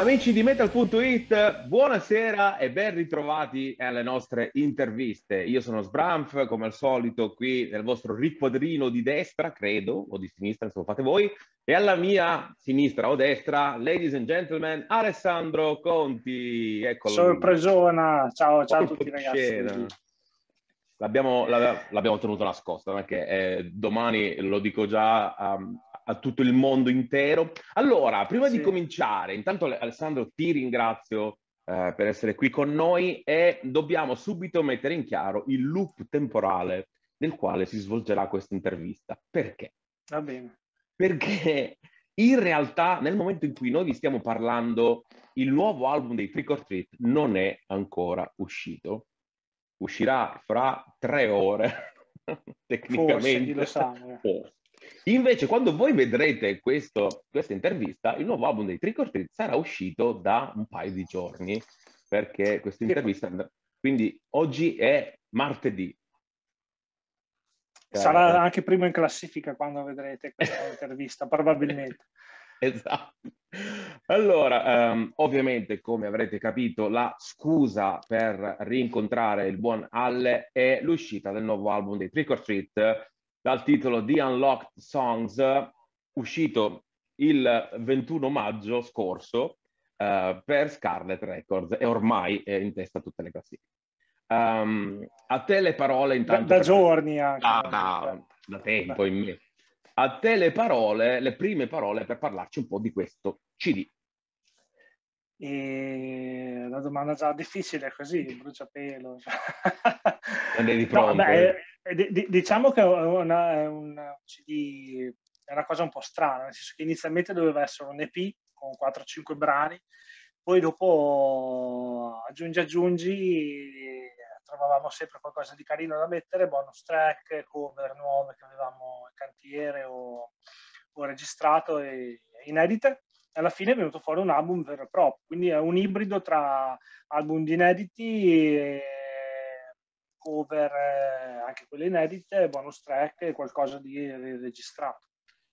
Amici di Metal.it, buonasera e ben ritrovati alle nostre interviste. Io sono Sbranf, come al solito qui nel vostro riquadrino di destra, credo, o di sinistra, insomma fate voi, e alla mia sinistra o destra, ladies and gentlemen, Alessandro Conti. Eccolo. Sorpresona, ciao a tutti ragazzi. L'abbiamo tenuto nascosta, perché domani, lo dico già, a tutto il mondo intero. Allora, prima di cominciare, intanto Alessandro ti ringrazio per essere qui con noi, e dobbiamo subito mettere in chiaro il loop temporale nel quale si svolgerà questa intervista. Perché? Va bene. Perché in realtà nel momento in cui noi vi stiamo parlando il nuovo album dei Trick or Treat non è ancora uscito. Uscirà fra 3 ore, tecnicamente. Forse, lo sa. Invece, quando voi vedrete questa intervista, il nuovo album dei Trick or Treat sarà uscito da un paio di giorni, perché questa intervista, quindi oggi è martedì. Sarà anche primo in classifica quando vedrete questa intervista, probabilmente. Esatto. Allora, ovviamente, come avrete capito, la scusa per rincontrare il buon Alle è l'uscita del nuovo album dei Trick or Treat, dal titolo The Unlocked Songs, uscito il 21 maggio scorso per Scarlet Records, e ormai è in testa a tutte le classifiche. A te le parole intanto... Da giorni anche. Da tempo in me. A te le parole, le prime parole per parlarci un po' di questo CD. E la domanda già difficile così, bruciapelo. No, beh, diciamo che è una cosa un po' strana, nel senso che inizialmente doveva essere un EP con 4-5 brani, poi dopo aggiungi, trovavamo sempre qualcosa di carino da mettere, bonus track, cover nuove che avevamo in cantiere o registrato e inedite. Alla fine è venuto fuori un album vero e proprio, quindi è un ibrido tra album di inediti, e cover anche quelle inedite, bonus track e qualcosa di registrato.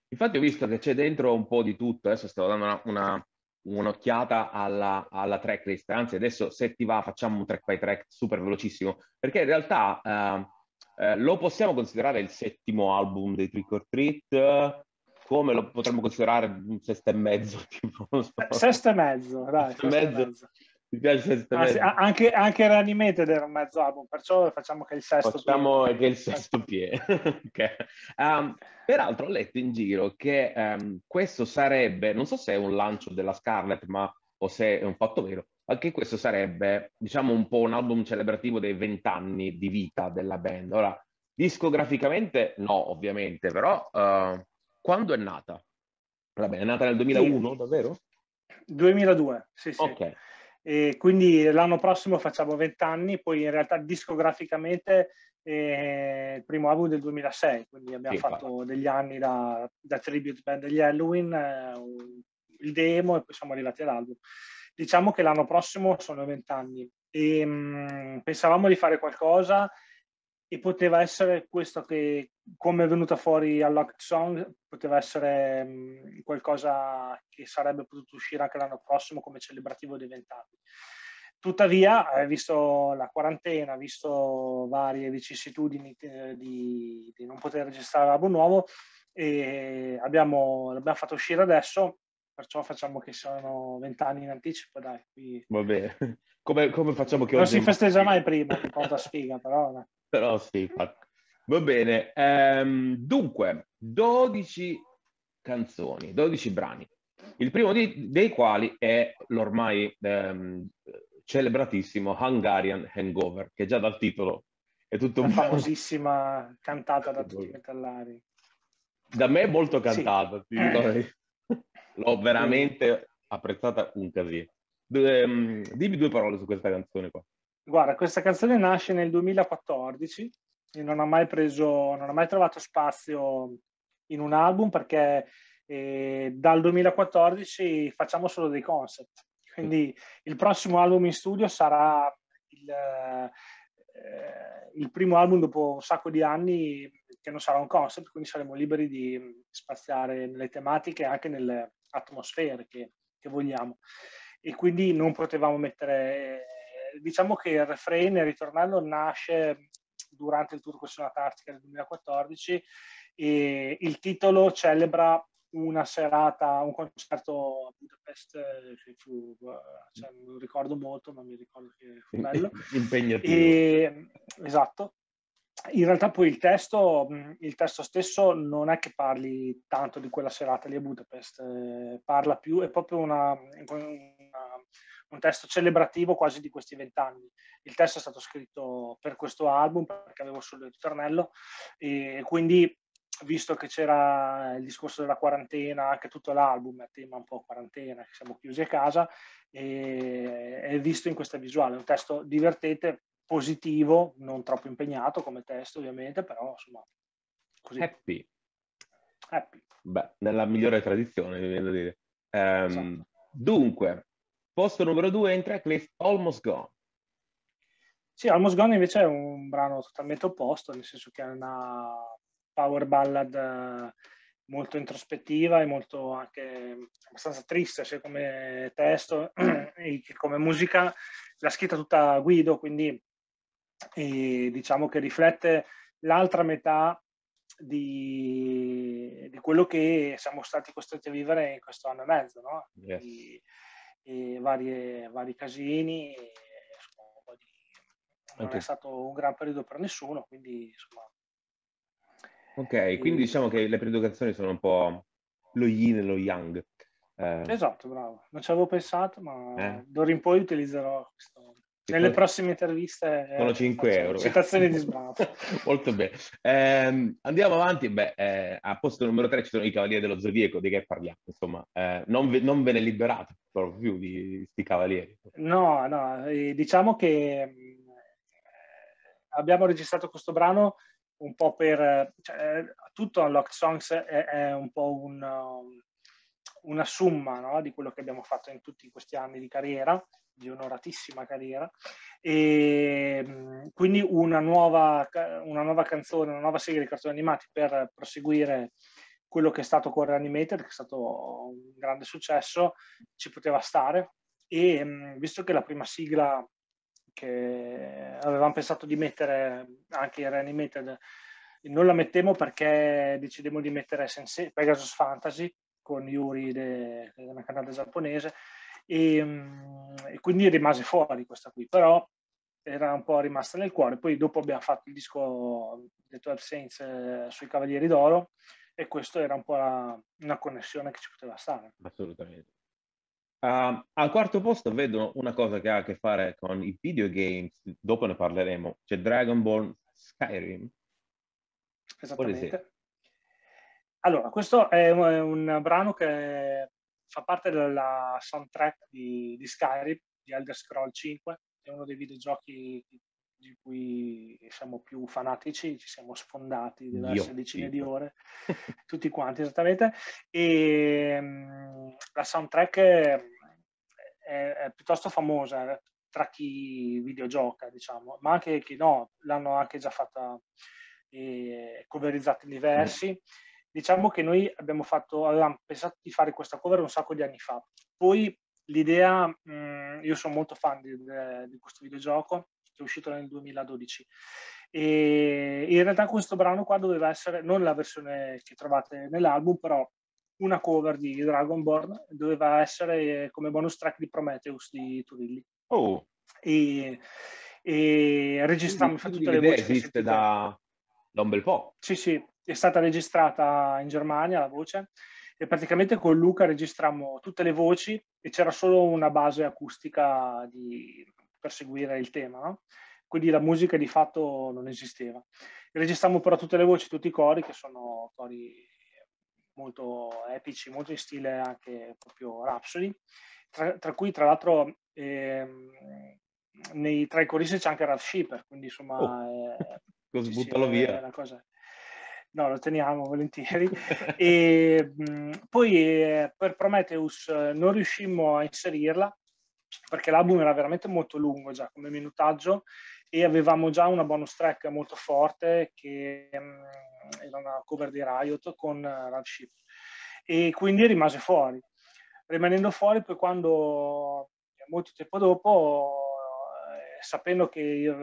Infatti ho visto che c'è dentro un po' di tutto, adesso stavo dando un'occhiata alla tracklist, anzi adesso se ti va facciamo un track by track super velocissimo, perché in realtà lo possiamo considerare il settimo album dei Trick or Treat... Come lo potremmo considerare un sesto e mezzo? Tipo, non so. Sesto e mezzo, dai. Sesto e mezzo. Mi piace sesto e mezzo. Anche Reanimated era un mezzo album, perciò facciamo che il sesto piede. Okay. Peraltro ho letto in giro che questo sarebbe, non so se è un lancio della Scarlet, o se è un fatto vero, anche questo sarebbe, diciamo, un po' un album celebrativo dei 20 anni di vita della band. Ora, discograficamente no, ovviamente, però... Quando è nata? Vabbè, è nata nel 2001, sì. Davvero? 2002, sì. Okay. E quindi l'anno prossimo facciamo 20 anni, poi in realtà discograficamente il primo album del 2006, quindi abbiamo fatto degli anni da tribute band degli Helloween, il demo, e poi siamo arrivati all'album. Diciamo che l'anno prossimo sono 20 anni e pensavamo di fare qualcosa, e poteva essere questo che, come è venuta fuori Unlocked Songs, poteva essere qualcosa che sarebbe potuto uscire anche l'anno prossimo come celebrativo dei 20 anni. Tuttavia, visto la quarantena, visto varie vicissitudini di non poter registrare l'album nuovo, l'abbiamo fatto uscire adesso, perciò facciamo che sono 20 anni in anticipo, dai. Qui... Va bene. Come facciamo che non si festeggia mai prima, che conta sfiga, però... Dai. Però sì, va bene. Dunque, 12 canzoni, 12 brani, il primo dei quali è l'ormai celebratissimo Hungarian Hangover, che già dal titolo è tutto un po'... famosissima, cantata da tutti i metallari. Da me molto cantata, ti ricordi? L'ho veramente apprezzata un casino. Dimmi due parole su questa canzone qua. Guarda, questa canzone nasce nel 2014 e non ha mai trovato spazio in un album, perché dal 2014 facciamo solo dei concept. Quindi il prossimo album in studio sarà il primo album dopo un sacco di anni che non sarà un concept, quindi saremo liberi di spaziare nelle tematiche e anche nelle atmosfere che vogliamo. e quindi non potevamo mettere, diciamo che il refrain, il ritornello nasce durante il tour con Sonata Arctica del 2014 e il titolo celebra una serata, un concerto a Budapest che fu, cioè, non ricordo molto, ma mi ricordo che fu bello. Impegnativo. E, esatto. In realtà poi il testo stesso non è che parli tanto di quella serata lì a Budapest, parla più, è proprio un testo celebrativo quasi di questi 20 anni. Il testo è stato scritto per questo album perché avevo solo il ritornello e quindi, visto che c'era il discorso della quarantena, anche tutto l'album è a tema un po' quarantena, che siamo chiusi a casa, e è visto in questa visuale, un testo divertente, positivo, non troppo impegnato come testo ovviamente, però insomma così. Happy. Beh, nella migliore tradizione, mi viene da dire. Esatto. Dunque, posto numero 2 entra Cliff Almost Gone. Sì, Almost Gone invece è un brano totalmente opposto, nel senso che è una power ballad molto introspettiva e molto anche abbastanza triste, cioè come testo e come musica. L'ha scritta tutta Guido, quindi diciamo che riflette l'altra metà di quello che siamo stati costretti a vivere in questo anno e mezzo, no? Yes. E vari casini, e, insomma, non okay. È stato un gran periodo per nessuno, quindi insomma. Ok, quindi diciamo che le preeducazioni sono un po' lo yin e lo yang. Esatto, bravo. Non ci avevo pensato, ma d'ora in poi utilizzerò questo. Nelle prossime interviste. Sono 5 euro. Citazioni di Sbranf. Molto bene. Andiamo avanti. Beh, a posto numero 3 ci sono i Cavalieri dello Zodiaco, di che parliamo. Insomma, non ve ne liberate proprio più di questi Cavalieri. No. Diciamo che abbiamo registrato questo brano un po' per... Cioè, tutto Unlocked Songs è un po' una somma, no? Di quello che abbiamo fatto in tutti questi anni di carriera, di onoratissima carriera, e quindi una nuova canzone, una nuova serie di cartoni animati per proseguire quello che è stato con Reanimated, che è stato un grande successo, ci poteva stare, e visto che la prima sigla che avevamo pensato di mettere anche in Reanimated non la mettemmo perché decidemmo di mettere Pegasus Fantasy con Yuri, una cantante giapponese, e quindi rimase fuori questa qui, però era un po' rimasta nel cuore. Poi dopo abbiamo fatto il disco The 12 Saints sui Cavalieri d'Oro e questo era un po' una connessione che ci poteva stare. Assolutamente. Al quarto posto vedo una cosa che ha a che fare con i videogames, dopo ne parleremo, c'è Dragonborn Skyrim. Esattamente. Allora, questo è un brano che fa parte della soundtrack di Skyrim, di Elder Scrolls 5, è uno dei videogiochi di cui siamo più fanatici, ci siamo sfondati diverse decine di ore, tutti quanti esattamente, e la soundtrack è piuttosto famosa tra chi videogioca, diciamo, ma anche chi no, l'hanno anche già fatta, coverizzata in diversi. Diciamo che noi avevamo pensato di fare questa cover un sacco di anni fa. Poi l'idea, io sono molto fan di questo videogioco, che è uscito nel 2012. E in realtà questo brano qua doveva essere, non la versione che trovate nell'album, però una cover di Dragonborn, doveva essere come bonus track di Prometheus di Turilli. Oh! E registrammo tutte le voci. Esiste da un bel po'. Sì. È stata registrata in Germania la voce e praticamente con Luca registrammo tutte le voci e c'era solo una base acustica per seguire il tema, no? Quindi la musica di fatto non esisteva. Registrammo però tutte le voci, tutti i cori, che sono cori molto epici, molto in stile anche proprio Rhapsody, tra cui tra l'altro tra i coristi c'è anche Ralph Shipper, quindi insomma... lo sbuttalo via! Una cosa... No, lo teniamo volentieri. E poi per Prometheus non riuscimmo a inserirla perché l'album era veramente molto lungo già come minutaggio e avevamo già una bonus track molto forte che era una cover di Riot con Ralph Shipper e quindi rimase fuori. Rimanendo fuori, poi quando molto tempo dopo, sapendo che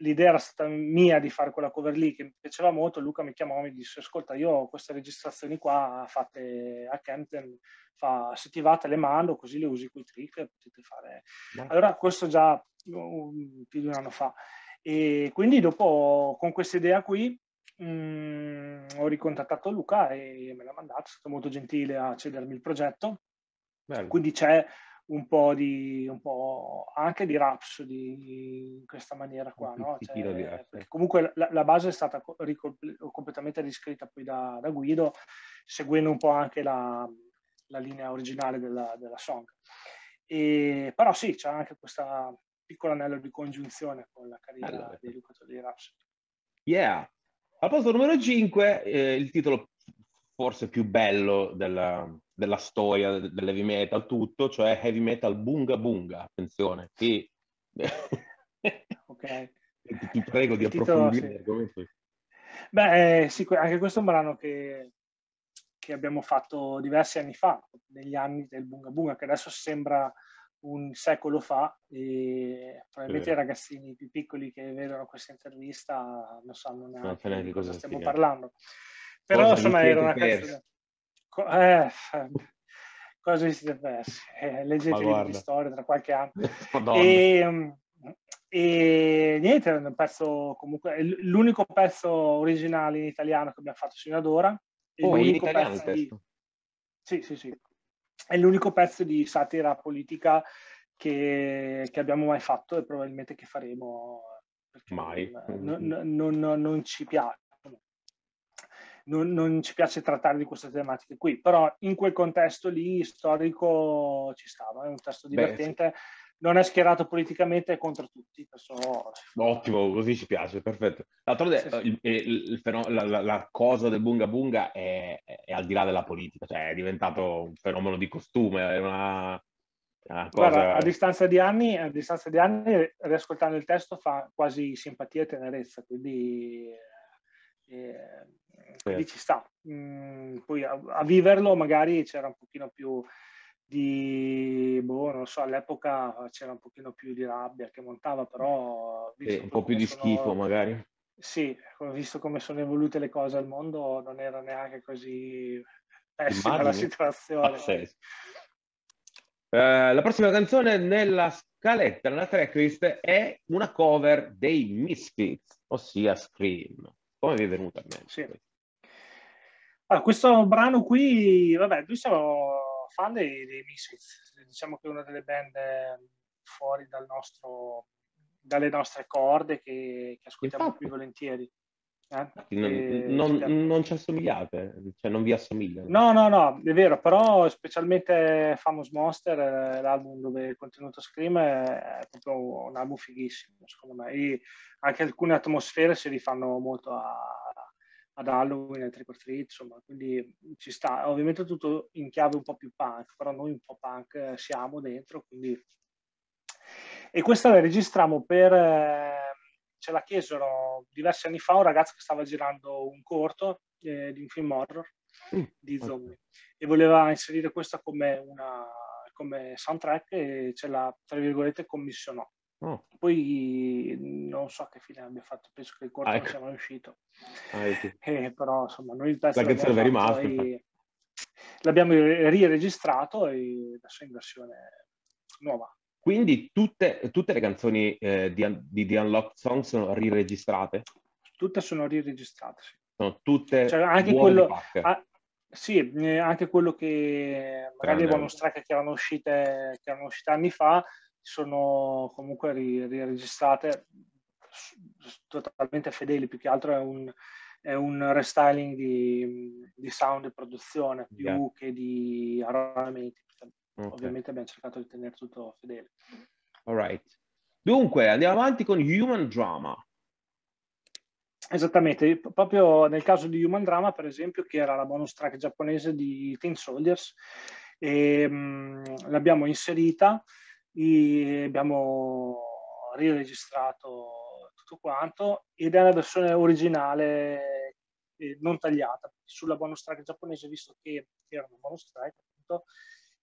l'idea era stata mia di fare quella cover lì, che mi piaceva molto, Luca mi chiamò e mi disse: ascolta, io ho queste registrazioni qua fatte a Campton, se ti va te le mando, così le usi con i Trick, potete fare. Allora questo già più di un anno fa, e quindi dopo con questa idea qui ho ricontattato Luca e me l'ha mandato, è stato molto gentile a cedermi il progetto. Bello. Quindi c'è un po' anche di Rhapsody in questa maniera qua, no? Cioè, comunque la base è stata completamente riscritta poi da Guido, seguendo un po' anche la linea originale della song. E, però sì, c'è anche questa piccola anello di congiunzione con la carriera dei educatori di Rhapsody. Yeah! Al posto numero 5, il titolo forse più bello della storia dell'heavy metal, tutto, cioè Heavy Metal Bunga Bunga, attenzione, che... Okay. Ti prego di approfondire. Titolo, sì. Beh, sì, anche questo è un brano che abbiamo fatto diversi anni fa, negli anni del Bunga Bunga, che adesso sembra un secolo fa, e probabilmente i ragazzini più piccoli che vedono questa intervista non sanno neanche di cosa stiamo parlando. Però cosa insomma era una canzone... cosa vi siete persi? Leggete libri di storia tra qualche anno. E niente, è un pezzo, comunque l'unico pezzo originale in italiano che abbiamo fatto fino ad ora. È l'unico pezzo di satira politica che abbiamo mai fatto e probabilmente che faremo, perché mai. Non ci piace. Non ci piace trattare di queste tematiche qui, però in quel contesto lì storico ci stava, è un testo divertente, sì. Non è schierato politicamente, è contro tutti. Perciò... Ottimo, così ci piace, perfetto. D'altronde la cosa del Bunga Bunga è al di là della politica, cioè è diventato un fenomeno di costume, è una cosa... Guarda, a distanza di anni, riascoltando il testo, fa quasi simpatia e tenerezza, quindi... Quindi ci sta. Poi a viverlo magari c'era un pochino più di non so, all'epoca c'era un pochino più di rabbia che montava, però visto un po' più di schifo magari. Sì, visto come sono evolute le cose al mondo, non era neanche così pessima la situazione. La prossima canzone nella scaletta, nella tracklist, è una cover dei Misfits, ossia Scream. Come vi è venuta a me? Sì. Allora, questo brano qui, vabbè, noi siamo fan dei Misfits, diciamo che è una delle band fuori dalle nostre corde che ascoltiamo più volentieri. Non ci assomigliate, cioè non vi assomigliano. No, è vero, però specialmente Famous Monster, l'album dove il contenuto Scream, è proprio un album fighissimo secondo me, e anche alcune atmosfere si rifanno molto ad Halloween, a Trick or Treat, insomma, quindi ci sta. Ovviamente tutto in chiave un po' più punk, però noi un po' punk siamo dentro, quindi... E questa la registriamo per... Ce la chiesero diversi anni fa un ragazzo che stava girando un corto di un film horror di zombie e voleva inserire questa come soundtrack e ce la, tra virgolette, commissionò. Poi non so che fine abbia fatto, penso che il corto non sia mai uscito, però insomma noi il pezzo l'abbiamo riregistrato e adesso in versione nuova. Quindi tutte le canzoni di The Unlocked Songs sono riregistrate? Tutte sono riregistrate, sì. Sono tutte, cioè, anche quello, sì, anche quello che magari erano track che erano uscite anni fa, sono comunque riregistrate totalmente fedeli, più che altro è un restyling di sound e produzione, più che di arrangiamenti. Okay. Ovviamente abbiamo cercato di tenere tutto fedele. All right. Dunque, andiamo avanti con Human Drama. Esattamente, proprio nel caso di Human Drama, per esempio, che era la bonus track giapponese di Teen Soldiers, l'abbiamo inserita, e abbiamo riregistrato tutto quanto, ed è la versione originale non tagliata. Sulla bonus track giapponese, visto che era una bonus track, appunto,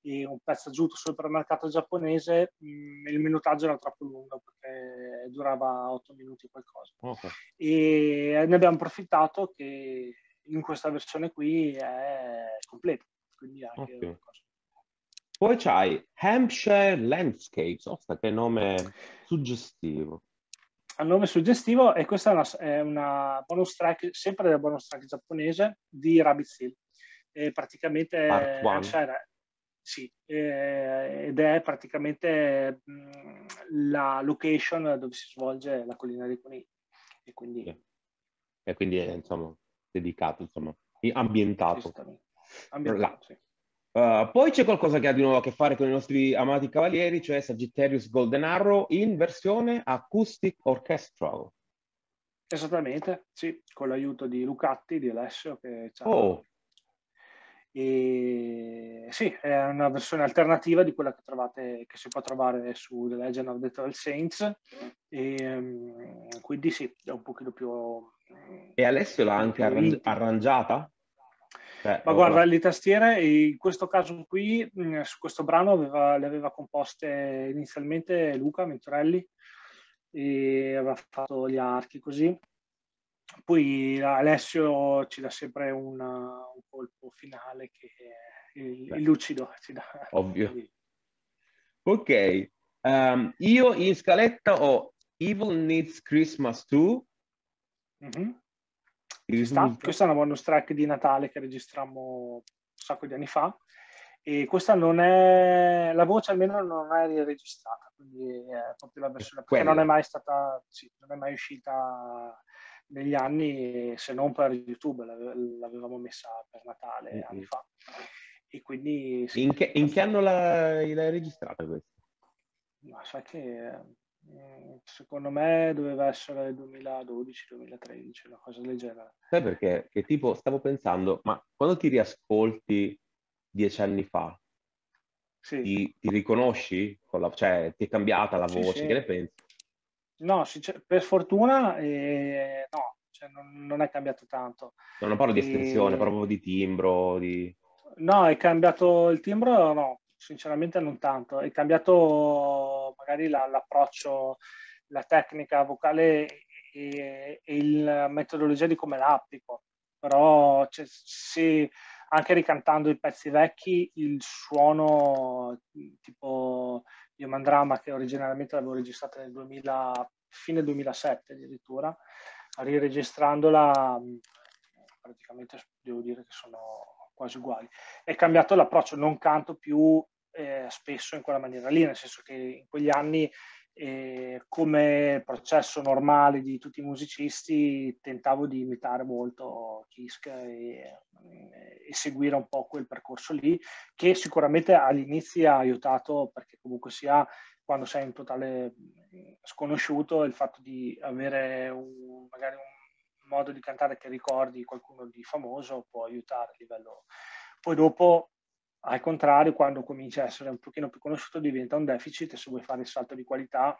e un pezzo aggiunto sul supermercato giapponese, il minutaggio era troppo lungo perché durava 8 minuti qualcosa. Okay. E ne abbiamo approfittato che in questa versione qui è completa, quindi anche okay. Una cosa. Poi c'hai Hampshire Landscapes, che nome suggestivo. Un nome suggestivo, e questa è una bonus track, sempre della bonus track giapponese di Rabbit's Hill. E praticamente Hampshire, sì, ed è praticamente la location dove si svolge la collina dei conigli. E quindi, yeah. E quindi è insomma dedicato, insomma, ambientato. Ambientato, sì. Poi c'è qualcosa che ha di nuovo a che fare con i nostri amati cavalieri, cioè Sagittarius Golden Arrow in versione acoustic orchestral. Esattamente, sì, con l'aiuto di Lucatti, di Alessio. Che oh! E... sì, è una versione alternativa di quella che trovate, che si può trovare su The Legend of the Eternal Saints. E, quindi sì, è un pochino più... E Alessio l'ha anche arrangiata? Ma guarda, le tastiere in questo caso qui, su questo brano le aveva composte inizialmente Luca Mentorelli, e aveva fatto gli archi così, poi Alessio ci dà sempre un colpo finale che è lucido, ci dà. Ovvio. Ok, io in scaletta ho Evil Needs Christmas 2. Mm-hmm. Questa è una bonus track di Natale che registrammo un sacco di anni fa, e questa non è, la voce almeno non è registrata, quindi è proprio la versione perché non è mai stata, sì, non è mai uscita negli anni, se non per YouTube, l'avevamo messa per Natale anni fa, e quindi sì, in che anno l'hai registrata questa? Ma sai che secondo me doveva essere 2012-2013, una cosa del genere. Sai perché? Che tipo, stavo pensando, ma quando ti riascolti 10 anni fa, sì, ti riconosci? Cioè, ti è cambiata la voce, sì. Che ne pensi? No, per fortuna no, cioè, non è cambiato tanto. No, non parlo di estensione, proprio di timbro. No, è cambiato il timbro, no. Sinceramente non tanto, è cambiato magari l'approccio, la tecnica vocale e la metodologia di come la applico, però se anche ricantando i pezzi vecchi il suono tipo Human Drama, che originariamente l'avevo registrata nel fine 2007 addirittura, riregistrandola praticamente devo dire che sono quasi uguali. È cambiato l'approccio, non canto più spesso in quella maniera lì, nel senso che in quegli anni come processo normale di tutti i musicisti tentavo di imitare molto Kiske e seguire un po' quel percorso lì, che sicuramente all'inizio ha aiutato, perché comunque sia quando sei in totale sconosciuto il fatto di avere magari un modo di cantare che ricordi qualcuno di famoso può aiutare a livello. Poi dopo, al contrario, quando cominci a essere un pochino più conosciuto diventa un deficit, e se vuoi fare il salto di qualità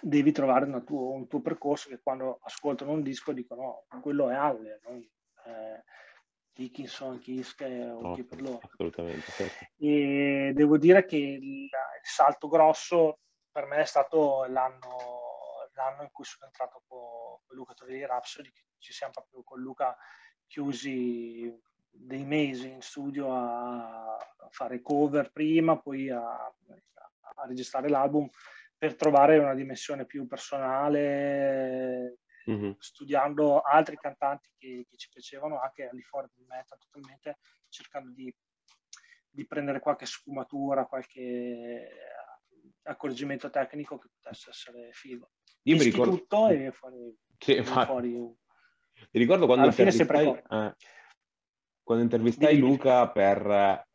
devi trovare un tuo percorso, che quando ascoltano un disco dicono no, quello è Halle, non Dickinson, Kiske o chi per loro. Assolutamente. Certo. E devo dire che il salto grosso per me è stato l'anno in cui sono entrato con Luca Turilli e Rhapsody, che ci siamo proprio con Luca chiusi dei mesi in studio a fare cover prima, poi a registrare l'album, per trovare una dimensione più personale, studiando altri cantanti che ci piacevano anche al di fuori del metal totalmente, cercando di prendere qualche sfumatura, qualche accorgimento tecnico che potesse essere figo. Io mi ricordo tutto e fuori. Mi ricordo quando intervistai Luca per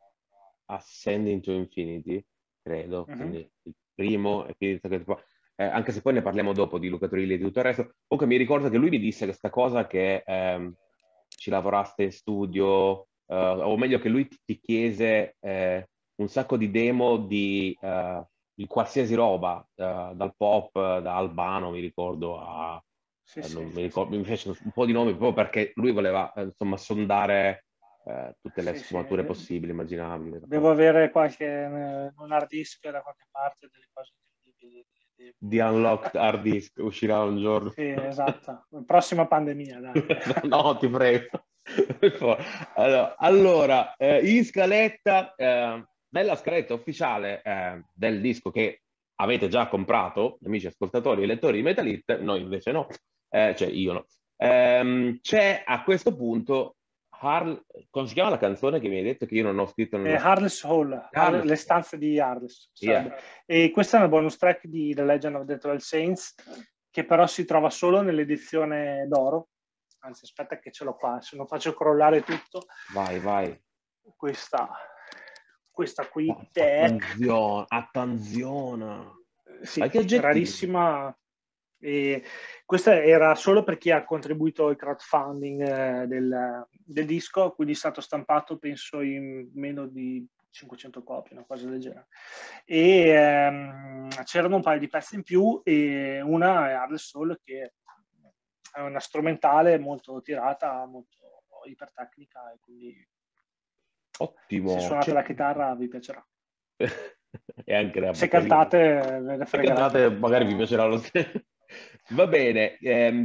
Ascending to Infinity, credo, quindi il primo, anche se poi ne parliamo dopo di Luca Turilli e di tutto il resto. Comunque mi ricordo che lui mi disse questa cosa, che ci lavoraste in studio, o meglio che lui ti chiese un sacco di demo di qualsiasi roba, dal pop, da Albano mi ricordo a... Sì, non mi ricordo, mi fece un po' di nomi proprio perché lui voleva, insomma, sondare tutte le sfumature possibili, immaginabili. Devo avere qualche un hard disk da qualche parte, delle cose incredibili. The Unlocked Hard Disk uscirà un giorno. Sì, esatto. Prossima pandemia, dai. No, ti prego. Allora, in scaletta, bella scaletta ufficiale del disco che avete già comprato, amici ascoltatori e lettori di Metal Hit, noi invece no, cioè io no. C'è a questo punto come si chiama la canzone che mi hai detto che io non ho scritto? Heartless Hall, le stanze di Heartless. Yeah. E questa è una bonus track di The Legend of the Eternal Saints, che però si trova solo nell'edizione d'oro. Anzi, aspetta che ce l'ho qua, se non faccio crollare tutto. Vai, vai. Questa qui. Attenzione. Sì, è rarissima. E questa era solo per chi ha contribuito al crowdfunding del disco, quindi è stato stampato penso in meno di 500 copie, una cosa del genere, e c'erano un paio di pezzi in più, e una è Hard Soul, che è una strumentale molto tirata, molto ipertecnica, e quindi ottimo, se suonate la chitarra vi piacerà. E anche la se cantate magari vi piacerà lo stesso. Va bene,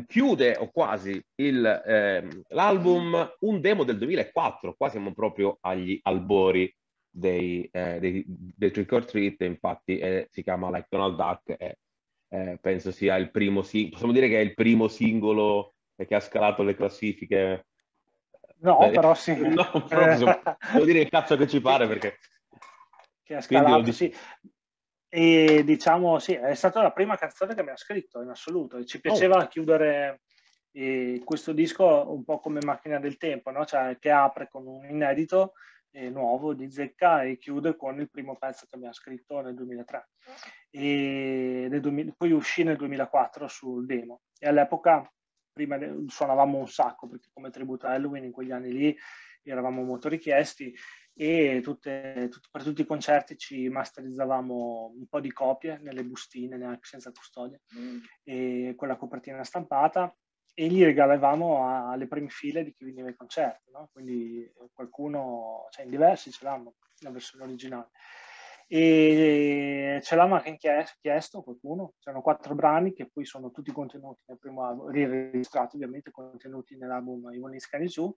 chiude o quasi l'album un demo del 2004, qua siamo proprio agli albori dei Trick or Treat, infatti si chiama Like Donald Duck, penso sia il primo singolo, possiamo dire che è il primo singolo che ha scalato le classifiche? No, però sì. No, però devo dire il cazzo che ci pare, perché... Che ha scalato, sì. E diciamo sì, è stata la prima canzone che mi ha scritto in assoluto, e ci piaceva chiudere questo disco un po' come Macchina del Tempo, no? Cioè, che apre con un inedito nuovo di zecca e chiude con il primo pezzo che mi ha scritto nel 2003, e poi uscì nel 2004 sul demo, e all'epoca prima suonavamo un sacco, perché come tributo a Helloween in quegli anni lì eravamo molto richiesti, e per tutti i concerti ci masterizzavamo un po' di copie nelle bustine, neanche senza custodia, e con la copertina stampata, e li regalavamo alle prime file di chi veniva ai concerti, no? Quindi qualcuno, cioè in diversi ce l'hanno la versione originale, e ce l'hanno anche chiesto qualcuno. C'erano 4 brani che poi sono tutti contenuti nel primo album, riregistrati ovviamente, contenuti nell'album I Buoni Scani Giù,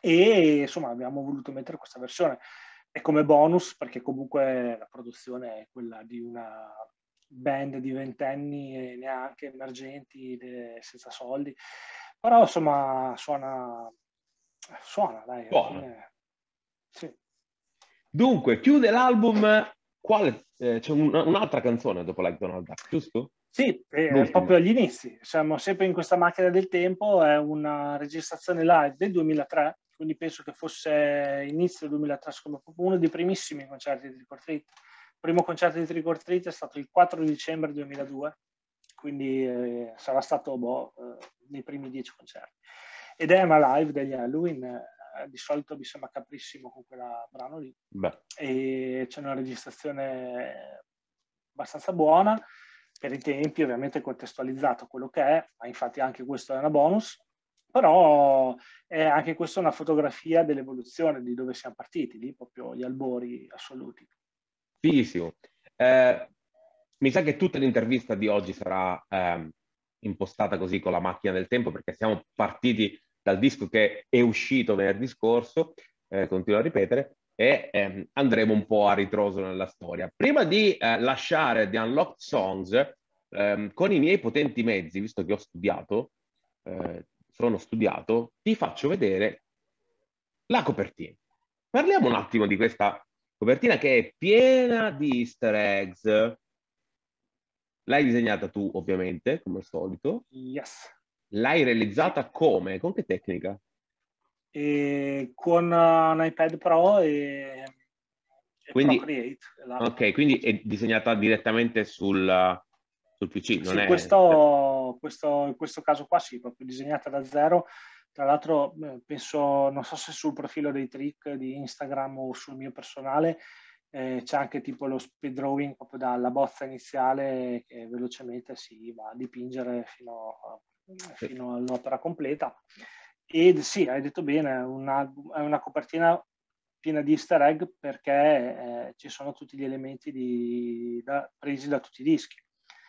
e insomma abbiamo voluto mettere questa versione, e come bonus, perché comunque la produzione è quella di una band di 20 anni e neanche emergenti, senza soldi, però insomma suona dai. Sì. Dunque chiude l'album, c'è un'altra canzone dopo Like Donald Duck, giusto? Sì, proprio agli inizi, siamo sempre in questa Macchina del Tempo, è una registrazione live del 2003, quindi penso che fosse inizio del 2003, come uno dei primissimi concerti di Trick or Treat. Il primo concerto di Trick or Treat è stato il 4 dicembre 2002, quindi sarà stato nei primi 10 concerti. Ed è una live degli Helloween, di solito mi sembra caprissimo con quella brano lì. Beh. E c'è una registrazione abbastanza buona, per i tempi, ovviamente contestualizzato quello che è, ma infatti anche questo è una bonus, però è anche questa una fotografia dell'evoluzione di dove siamo partiti, lì proprio gli albori assoluti. Fighissimo. Mi sa che tutta l'intervista di oggi sarà impostata così, con la Macchina del Tempo, perché siamo partiti dal disco che è uscito venerdì scorso, continuo a ripetere, e andremo un po' a ritroso nella storia. Prima di lasciare The Unlocked Songs, con i miei potenti mezzi, visto che sono studiato, ti faccio vedere la copertina. Parliamo un attimo di questa copertina, che è piena di easter eggs. L'hai disegnata tu, ovviamente, come al solito. Yes. L'hai realizzata come? Con che tecnica? E con un iPad Pro e quindi, Procreate. Ok, quindi è disegnata direttamente sul PC, non sì, è... in questo caso qua sì, proprio disegnata da zero. Tra l'altro penso, non so se sul profilo dei Trick di Instagram o sul mio personale, c'è anche tipo lo speed drawing, proprio dalla bozza iniziale che velocemente si va a dipingere fino all'opera completa. E sì, hai detto bene, è una copertina piena di easter egg, perché ci sono tutti gli elementi presi da tutti i dischi.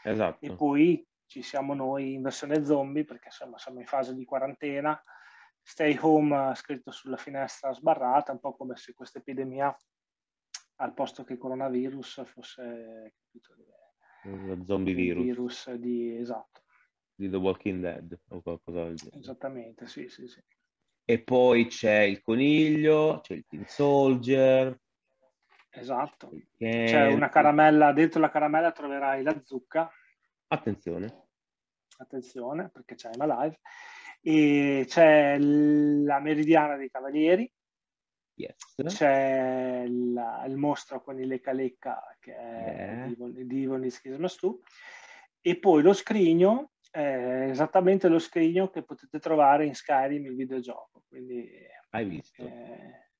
Esatto. E poi ci siamo noi in versione zombie, perché insomma siamo in fase di quarantena, stay home scritto sulla finestra sbarrata, un po' come se questa epidemia, al posto che coronavirus, fosse lo zombie virus di, esatto, di The Walking Dead o qualcosa del genere. Esattamente, sì, sì, sì. E poi c'è il coniglio, c'è il Tin Soldier. Esatto. C'è una caramella, dentro la caramella troverai la zucca. Attenzione. Attenzione, perché c'è una live. E c'è la meridiana dei Cavalieri. Yes. C'è il mostro con il lecca-lecca, che è di Ivonis Kismastu. E poi lo scrigno, esattamente lo scrigno che potete trovare in Skyrim, il videogioco. Quindi, hai visto?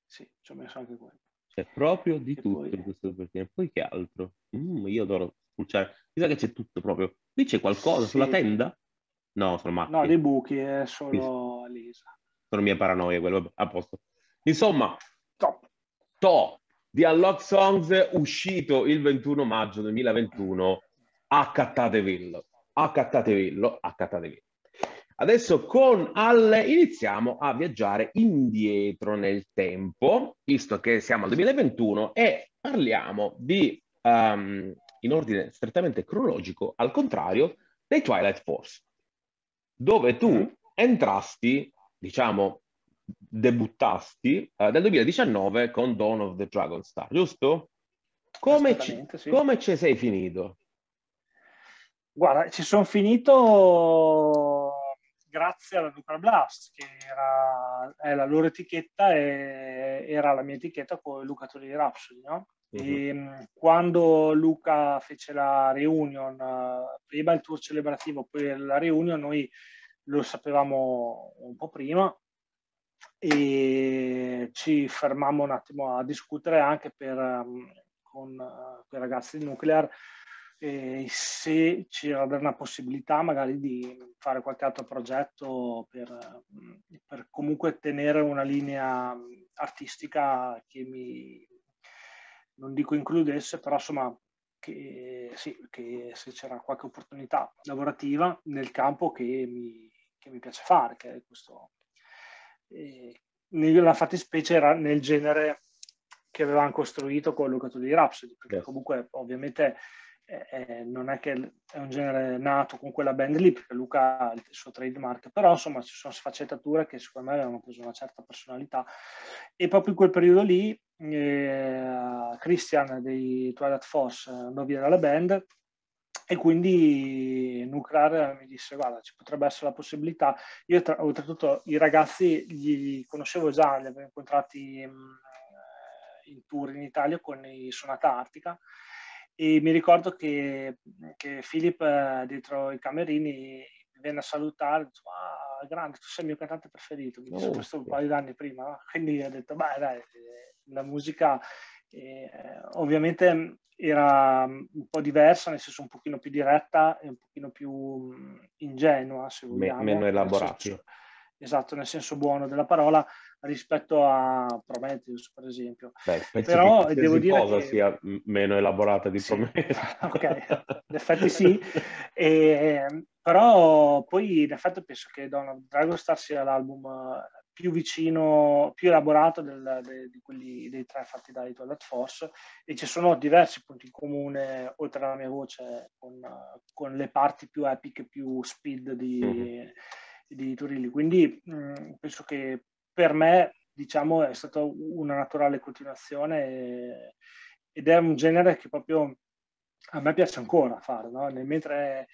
Sì, ci ho messo anche quello. C'è proprio di tutto in questo copertina. Poi che altro? Io adoro spulciare. Mi sa che c'è tutto proprio. Lì c'è qualcosa, sì, sulla tenda? No, sono matti. No, dei buchi, è solo Lisa. Sono mia paranoia, quello, vabbè, a posto. Insomma, top. The Unlocked Songs, uscito il 21 maggio 2021. Accattatevillo. Accattatevillo, accattatevillo. Adesso con iniziamo a viaggiare indietro nel tempo, visto che siamo al 2021 e parliamo di, in ordine strettamente cronologico, al contrario, dei Twilight Force, dove tu entrasti, diciamo, debuttasti nel 2019 con Dawn of the Dragon Star, giusto? Come ci sei finito? Guarda, ci sono finito grazie alla Nuclear Blast, che è la loro etichetta, e era la mia etichetta con Luca Turilli Rhapsody, no? E quando Luca fece la reunion, prima il tour celebrativo, poi la reunion, noi lo sapevamo un po' prima e ci fermammo un attimo a discutere anche con i ragazzi di Nuclear, se c'era una possibilità magari di fare qualche altro progetto per comunque tenere una linea artistica che mi, non dico includesse, però insomma che se c'era qualche opportunità lavorativa nel campo che mi piace fare, che è questo, nella fattispecie era nel genere che avevamo costruito con Luca Turilli Rhapsody, perché comunque ovviamente non è che è un genere nato con quella band lì, perché Luca ha il suo trademark, però insomma ci sono sfaccettature che secondo me avevano preso una certa personalità, e proprio in quel periodo lì Christian dei Twilight Force andò via dalla band, e quindi Nuclear mi disse: guarda, ci potrebbe essere la possibilità. Io oltretutto i ragazzi li conoscevo già, li avevo incontrati in tour in Italia con i Sonata Arctica, e mi ricordo che Philip dietro i camerini venne a salutare, diceva: ah, grande, tu sei il mio cantante preferito. Mi disse questo un paio d'anni prima, quindi ho detto: beh, dai, la musica ovviamente era un po' diversa, nel senso un pochino più diretta e un pochino più ingenua, se vogliamo. Meno elaborata. Esatto, nel senso buono della parola, rispetto a Prometheus, per esempio. Beh, però devo dire cosa che sia meno elaborata di Prometheus. Ok, in effetti sì. Però poi in effetti penso che Dragon Star sia l'album più vicino, più elaborato di quelli dei tre fatti dai Twilight Force, e ci sono diversi punti in comune, oltre alla mia voce, con le parti più epiche, più speed di Turilli. Quindi penso che per me, diciamo, è stata una naturale continuazione, ed è un genere che proprio a me piace ancora fare, no? Mentre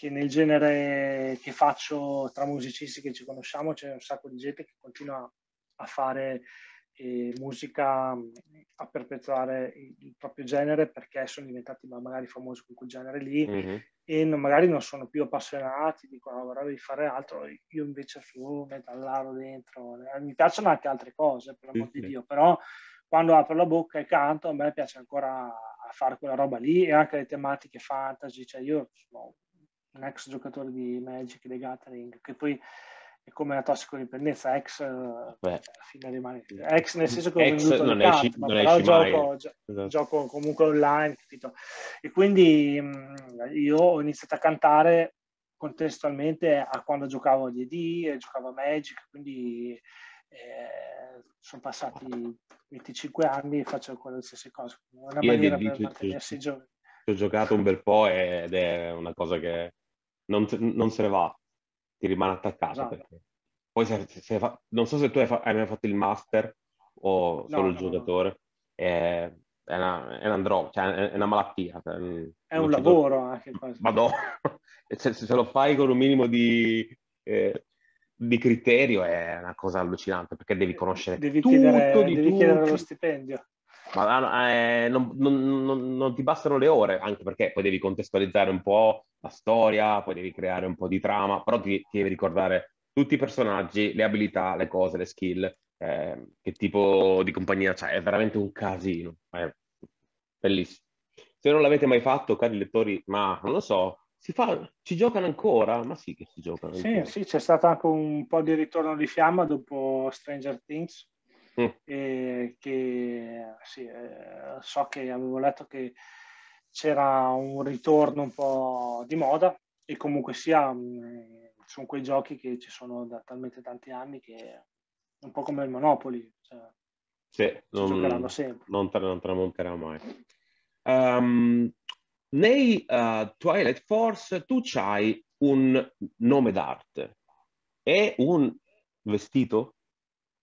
che nel genere che faccio tra musicisti che ci conosciamo c'è un sacco di gente che continua a fare musica, a perpetuare il proprio genere, perché sono diventati magari famosi con quel genere lì e magari non sono più appassionati, dicono: vorrei fare altro. Io invece metallaro dentro, mi piacciono anche altre cose, per l'amor di Dio, però quando apro la bocca e canto, a me piace ancora fare quella roba lì, e anche le tematiche fantasy. Cioè, io sono un ex giocatore di Magic the Gathering, che poi è come la tossicodipendenza, ex alla fine rimane ex, nel senso che ho venduto il card, ma però gioco comunque online, capito? E quindi io ho iniziato a cantare contestualmente a quando giocavo a D&D, giocavo a Magic, quindi sono passati 25 anni e faccio qualsiasi cosa, una maniera per mantenersi giovani. Ho giocato un bel po' ed è una cosa che non se ne va, ti rimane attaccato. Esatto. Perché poi non so se tu hai mai fatto il master o solo il giocatore. È un'androga, cioè è una malattia. È un lavoro anche quasi. Madonna, se lo fai con un minimo di criterio è una cosa allucinante, perché devi conoscere devi chiedere lo stipendio. Ma non ti bastano le ore, anche perché poi devi contestualizzare un po' la storia, poi devi creare un po' di trama, però ti devi ricordare tutti i personaggi, le abilità, le cose, le skill, che tipo di compagnia c'è, è veramente un casino, è bellissimo. Se non l'avete mai fatto, cari lettori, ma non lo so, ci giocano ancora? Ma sì che ci giocano ancora. Sì, c'è stato anche un po' di ritorno di fiamma dopo Stranger Things. Che sì, so che avevo letto che c'era un ritorno un po' di moda, e comunque sia sono quei giochi che ci sono da talmente tanti anni che è un po' come il Monopoly, cioè, sì, giocheranno sempre, non tramonterà mai. Nei Twilight Force tu c'hai un nome d'arte e un vestito,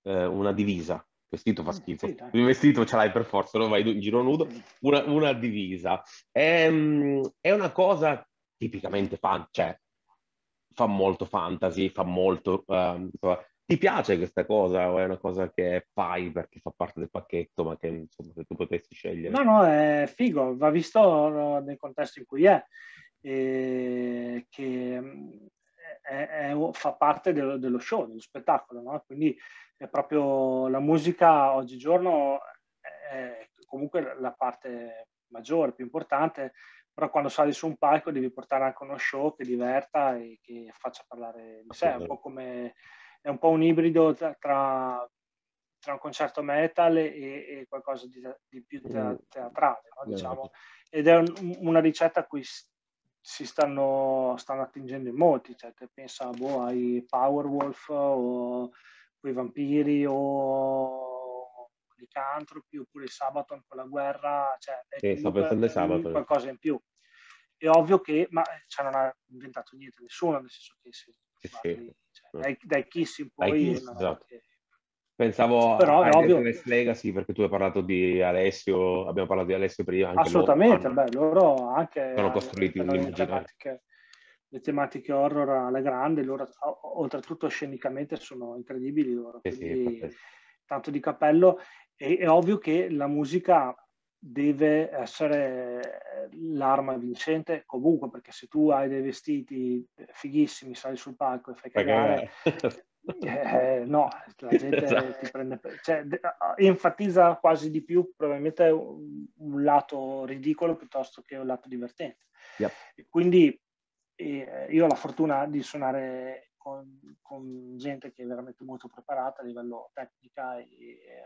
una divisa. Vestito fa schifo, il vestito ce l'hai per forza, lo vai in giro nudo. Una divisa è una cosa tipicamente cioè fa molto fantasy, fa molto ti piace questa cosa o è una cosa che fai perché fa parte del pacchetto, ma che insomma se tu potessi scegliere? No, è figo, va visto nel contesto in cui è, che fa parte dello show, dello spettacolo, no? Quindi è proprio la musica oggigiorno è comunque la parte maggiore, più importante, però quando sali su un palco devi portare anche uno show che diverta e che faccia parlare di sé, è un po' un ibrido tra un concerto metal e qualcosa di più teatrale, no? Diciamo. Ed è una ricetta a cui si stanno attingendo in molti, cioè te pensa ai Powerwolf o quei vampiri o i cantropi, oppure Sabaton con la guerra, cioè qualcosa in più. È ovvio che, ma cioè, non ha inventato niente nessuno, nel senso che dai Kiss in poi. Pensavo a Las Vegas, perché tu hai parlato di Alessio, abbiamo parlato di Alessio prima. Anche assolutamente, loro anche sono costruiti le tematiche horror alla grande, loro oltretutto scenicamente sono incredibili, loro, quindi tanto di cappello. È ovvio che la musica deve essere l'arma vincente comunque, perché se tu hai dei vestiti fighissimi, sali sul palco e fai cagare... no, la gente ti prende, cioè, enfatizza quasi di più probabilmente un lato ridicolo piuttosto che un lato divertente. Quindi io ho la fortuna di suonare con gente che è veramente molto preparata a livello tecnica e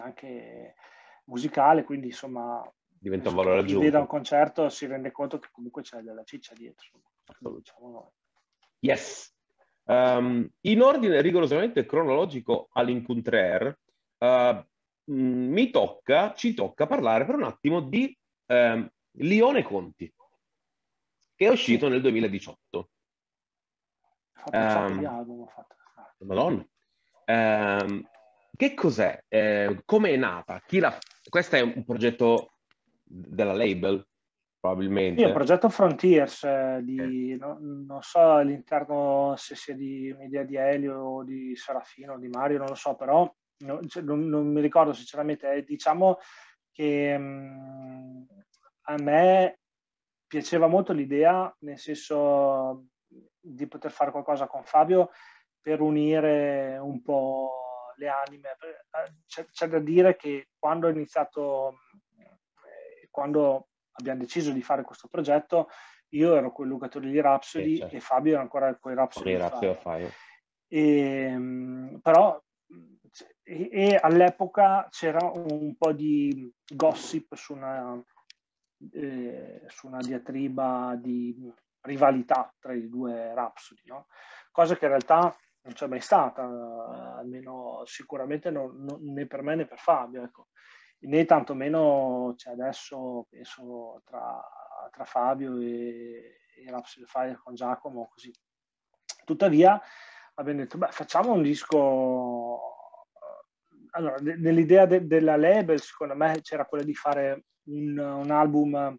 anche musicale, quindi insomma diventa un valore aggiunto. Chi vede un concerto si rende conto che comunque c'è della ciccia dietro, diciamo noi. In ordine rigorosamente cronologico all'incontrare, ci tocca parlare per un attimo di Lione Conti, che è uscito nel 2018. Madonna. Che cos'è? Come è nata? Questo è un progetto della label? Probabilmente. Sì, il progetto Frontiers, non so all'interno se sia di un'idea di Elio o di Serafino o di Mario, non lo so, però non mi ricordo sinceramente. Diciamo che a me piaceva molto l'idea, nel senso di poter fare qualcosa con Fabio per unire un po' le anime. C'è da dire che quando abbiamo deciso di fare questo progetto, io ero con Luca Turilli Rhapsody e Fabio era ancora con i Rhapsody. E all'epoca c'era un po' di gossip su una diatriba di rivalità tra i due Rhapsody, no? Cosa che in realtà non c'è mai stata, almeno sicuramente non, né per me né per Fabio, ecco. Né tantomeno c'è adesso, penso, tra Fabio e Rhapsody Fire con Giacomo, così. Tuttavia abbiamo detto, beh, facciamo un disco. Allora, nell'idea della label, secondo me, c'era quella di fare un album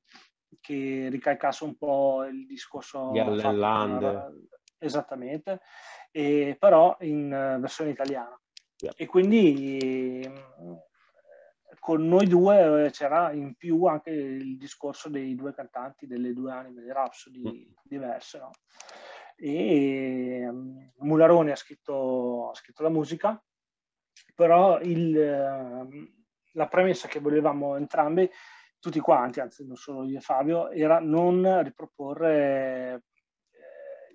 che ricalcasse un po' il discorso di Allende. Esattamente, però in versione italiana. Yeah. E quindi con noi due c'era in più anche il discorso dei due cantanti, delle due anime, dei Rhapsody diverse, no? E Mularone ha scritto la musica, però la premessa che volevamo entrambi, tutti quanti, anzi non solo io e Fabio, era non riproporre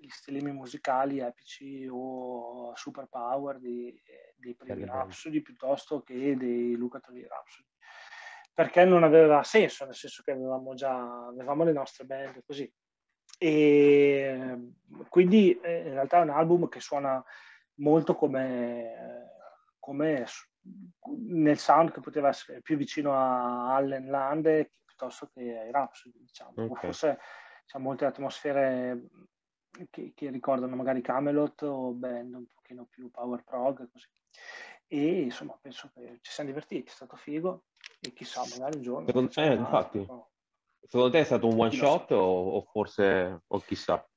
gli stilemi musicali epici o super power dei primi Rhapsody piuttosto che dei Luca Turilli Rhapsody, perché non aveva senso, nel senso che avevamo le nostre band così. E quindi in realtà è un album che suona molto come nel sound che poteva essere più vicino a Allen Lande piuttosto che ai Rhapsody, diciamo. Okay. Forse c'è molte atmosfere che ricordano magari Camelot o band un pochino più power prog, così. E insomma penso che ci siamo divertiti, è stato figo e chissà, magari un giorno infatti. Secondo te è stato un one shot o forse, o chissà?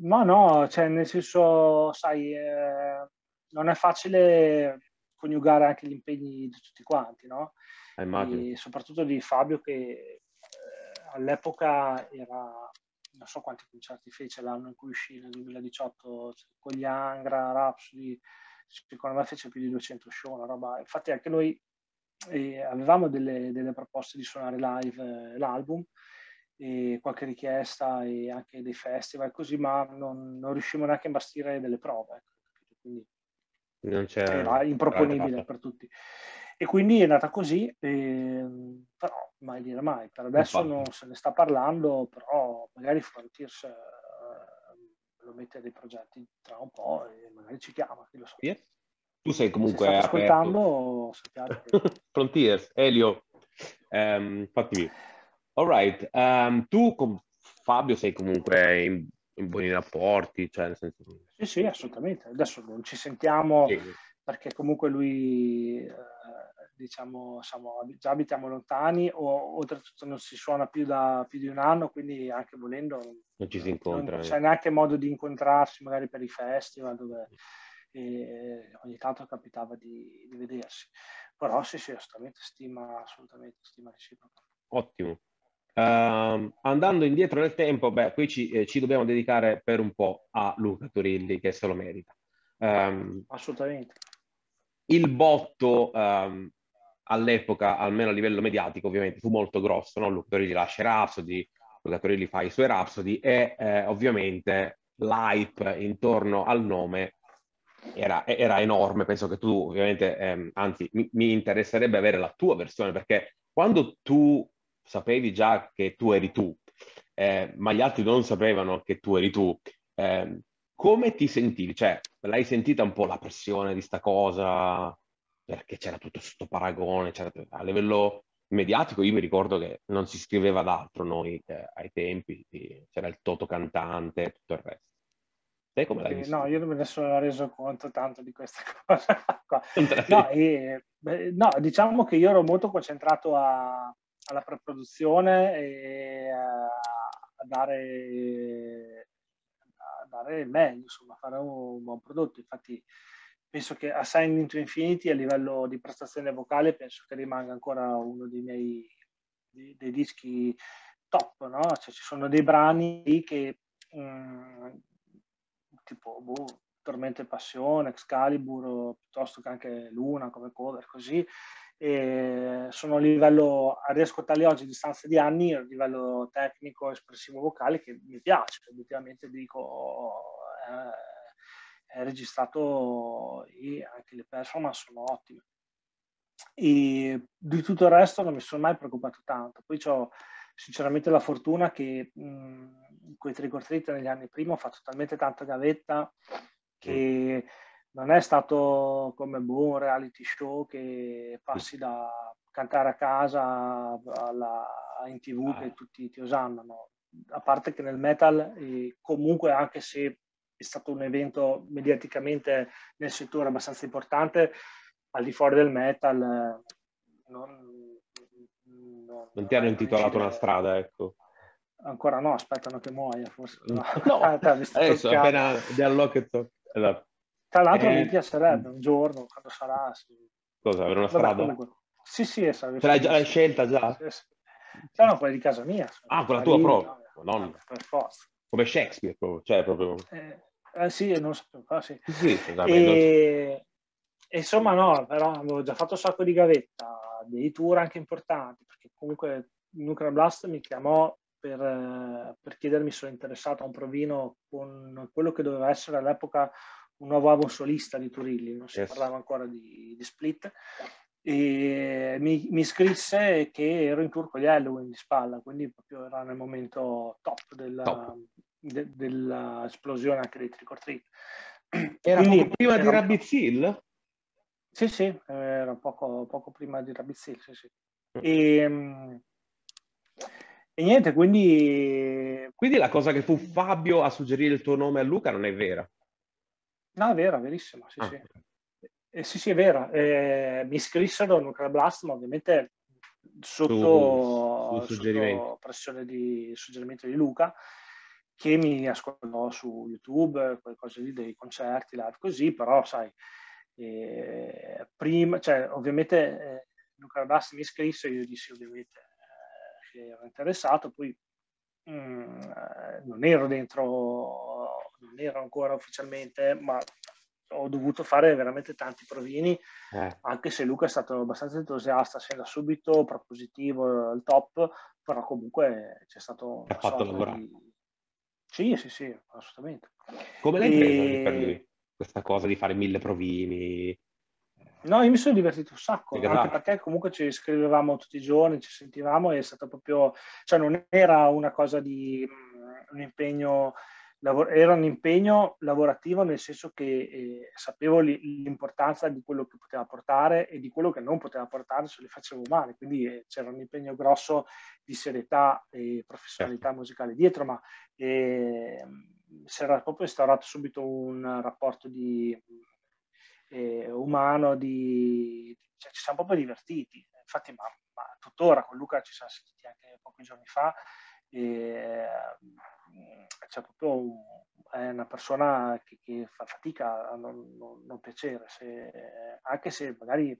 Ma no, cioè nel senso, sai, non è facile coniugare anche gli impegni di tutti quanti, no? E soprattutto di Fabio che all'epoca era, non so quanti concerti fece l'anno in cui uscì, nel 2018, cioè, con gli Angra, Rhapsody, secondo me fece più di 200 show, una roba. Infatti anche noi avevamo delle proposte di suonare live l'album, e qualche richiesta e anche dei festival così, ma non riuscivamo neanche a imbastire delle prove, quindi non era improponibile per tutti, e quindi è nata così, però mai dire mai, per adesso non se ne sta parlando, però magari Frontiers lo mette dei progetti tra un po' e magari ci chiama, chi lo so. Yeah. Tu sei comunque ascoltando che... Frontiers, Elio, fatti. All right. Tu con Fabio sei comunque in buoni rapporti, cioè nel senso... Sì, assolutamente. Adesso non ci sentiamo perché comunque lui, diciamo, già abitiamo lontani, o oltretutto non si suona più da più di un anno, quindi anche volendo non ci si incontra. Non c'è neanche modo di incontrarsi magari per i festival dove... E ogni tanto capitava di vedersi, però sì, assolutamente stima reciproca. Ottimo. Andando indietro nel tempo, beh, qui ci dobbiamo dedicare per un po' a Luca Turilli, che se lo merita. Assolutamente. Il botto all'epoca, almeno a livello mediatico, ovviamente fu molto grosso, no? Luca Turilli lascia Rhapsody, Luca Turilli fa i suoi Rhapsody e ovviamente l'hype intorno al nome era enorme. Penso che tu ovviamente, anzi mi interesserebbe avere la tua versione, perché quando tu sapevi già che tu eri tu, ma gli altri non sapevano che tu eri tu, come ti sentivi? Cioè, l'hai sentita un po' la pressione di sta cosa? Perché c'era tutto questo paragone, a livello mediatico io mi ricordo che non si scriveva d'altro noi ai tempi, c'era il Toto cantante e tutto il resto. Come l'hai visto? No, io non me ne sono reso conto tanto di questa cosa qua. No, no, diciamo che io ero molto concentrato alla preproduzione e a dare il meglio, insomma, a fare un buon prodotto. Infatti penso che Ascending to Infinity a livello di prestazione vocale penso che rimanga ancora uno dei miei dei dischi top, no? Cioè, ci sono dei brani che tipo Tormento e Passione, Excalibur, piuttosto che anche Luna come cover, così. E sono a livello, a riascoltarli oggi a distanza di anni, a livello tecnico, espressivo, vocale, che mi piace, effettivamente dico è registrato e anche le performance sono ottime. E di tutto il resto non mi sono mai preoccupato tanto. Poi ho sinceramente la fortuna che con i Trick or Treat negli anni prima ho fatto talmente tanta gavetta che non è stato come un reality show che passi da cantare a casa in TV che tutti ti osannano. A parte che nel metal, comunque, anche se è stato un evento mediaticamente nel settore abbastanza importante, al di fuori del metal non ti hanno intitolato una strada, ecco. Ancora no, aspettano che muoia forse. No. Adesso appena The Unlocked Songs. Tra l'altro mi piacerebbe un giorno, quando sarà... Cosa, avere una strada? Comunque. Sì. L'hai scelta già? Sì. No, quella di casa mia. Ah, quella tua proprio? No, per forza. Come Shakespeare proprio, cioè proprio... sì, non so, però sì. Sì, insomma no, però avevo già fatto un sacco di gavetta, dei tour anche importanti, perché comunque Nuclear Blast mi chiamò per chiedermi se sono interessato a un provino con quello che doveva essere all'epoca un nuovo album solista di Turilli, non si parlava ancora di split, e mi scrisse che ero in tour con gli Helloween di spalla, quindi proprio era nel momento top dell'esplosione anche dei Trick or Treat. Era quindi, prima di Rabbit Hill? Sì, era poco prima di Rabbit Hill, sì. E niente, quindi la cosa che fu Fabio a suggerire il tuo nome a Luca non è vera? No, è vera, verissima, sì. Sì, è vera. Mi iscrissero a Nuclear Blast, ma ovviamente sotto pressione di suggerimento di Luca, che mi ascoltò su YouTube, qualcosa lì dei concerti, là, così, però sai, prima, cioè ovviamente Nuclear Blast mi iscrisse, io dissi ovviamente che ero interessato, poi non ero dentro... non ero ancora ufficialmente, ma ho dovuto fare veramente tanti provini, anche se Luca è stato abbastanza entusiasta, sin da subito, propositivo, il top, però comunque c'è stato... Ti ha fatto lavorare. Sì, assolutamente. Come l'hai presa per lui, questa cosa di fare 1000 provini? No, io mi sono divertito un sacco, anche perché comunque ci scrivevamo tutti i giorni, ci sentivamo, e è stato proprio... cioè non era una cosa di un impegno... era un impegno lavorativo, nel senso che sapevo l'importanza di quello che poteva portare e di quello che non poteva portare se le facevo male, quindi c'era un impegno grosso di serietà e professionalità musicale dietro, ma si era proprio instaurato subito un rapporto di, umano, cioè, ci siamo proprio divertiti, infatti ma tuttora con Luca ci siamo sentiti anche pochi giorni fa, cioè proprio è una persona che fa fatica a non piacere, anche se magari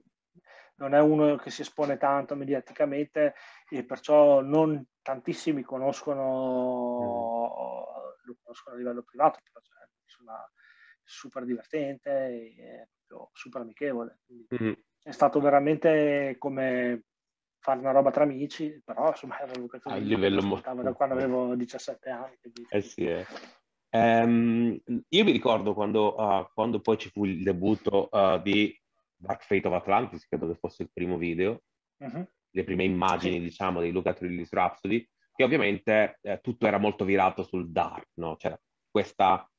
non è uno che si espone tanto mediaticamente e perciò non tantissimi lo conoscono a livello privato, però è una persona super divertente e super amichevole. È stato veramente come fare una roba tra amici, però insomma era un livello molto... da quando avevo 17 anni. Quindi... io mi ricordo quando poi ci fu il debutto di Dark Fate of Atlantis, credo che fosse il primo video, le prime immagini, diciamo, dei Luca Turilli's Rhapsody, che ovviamente tutto era molto virato sul dark, no? C'era questa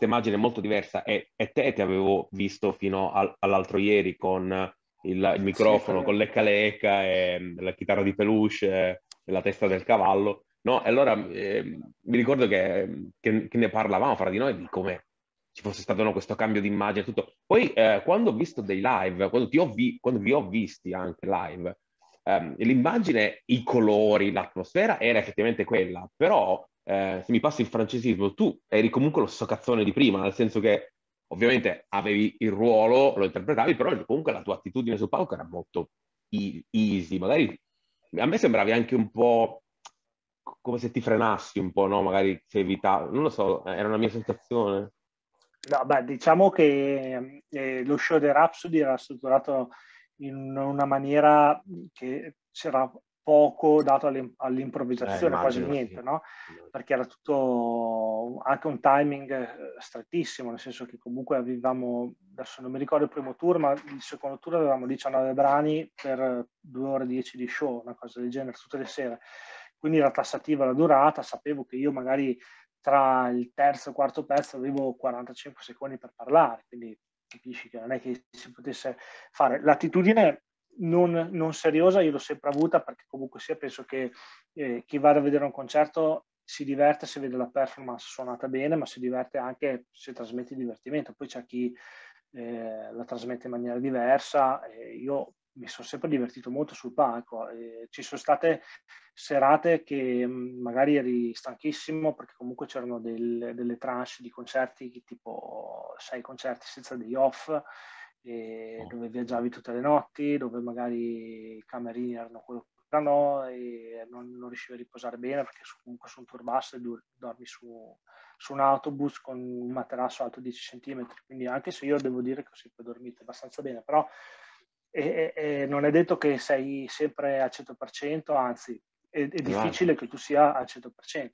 immagine molto diversa, e te ti avevo visto fino all'altro ieri con... il microfono con lecca e la chitarra di peluche e la testa del cavallo, no? E allora mi ricordo che ne parlavamo fra di noi di come ci fosse stato questo cambio di immagine, tutto. Poi quando ho visto dei live, quando vi ho visti anche live, l'immagine, i colori, l'atmosfera era effettivamente quella, però se mi passi il francesismo, tu eri comunque lo socazzone di prima, nel senso che ovviamente avevi il ruolo, lo interpretavi, però comunque la tua attitudine sul palco era molto easy. Magari a me sembravi anche un po' come se ti frenassi un po', no? Magari se evitavi, non lo so, era una mia sensazione. No, beh, diciamo che lo show di Rhapsody era strutturato in una maniera che c'era poco dato all'improvvisazione, quasi niente, no? Perché era tutto anche un timing strettissimo, nel senso che comunque avevamo, adesso non mi ricordo il primo tour, ma il secondo tour avevamo 19 brani per 2 ore e 10 di show, una cosa del genere, tutte le sere. Quindi era tassativa la durata, sapevo che io magari tra il terzo e il quarto pezzo avevo 45 secondi per parlare, quindi capisci che non è che si potesse fare. L'attitudine non seriosa io l'ho sempre avuta, perché comunque sia penso che chi vada a vedere un concerto si diverte se vede la performance suonata bene, ma si diverte anche se trasmette divertimento. Poi c'è chi la trasmette in maniera diversa, io mi sono sempre divertito molto sul palco, ci sono state serate che magari eri stanchissimo perché comunque c'erano delle tranche di concerti, tipo 6 concerti senza day off, dove viaggiavi tutte le notti, dove magari i camerini erano quello che erano e non riuscivi a riposare bene, perché comunque su un tour bus dormi su un autobus con un materasso alto 10 cm, quindi anche se io devo dire che ho sempre dormito abbastanza bene, però non è detto che sei sempre al 100%, anzi è difficile che tu sia al 100%.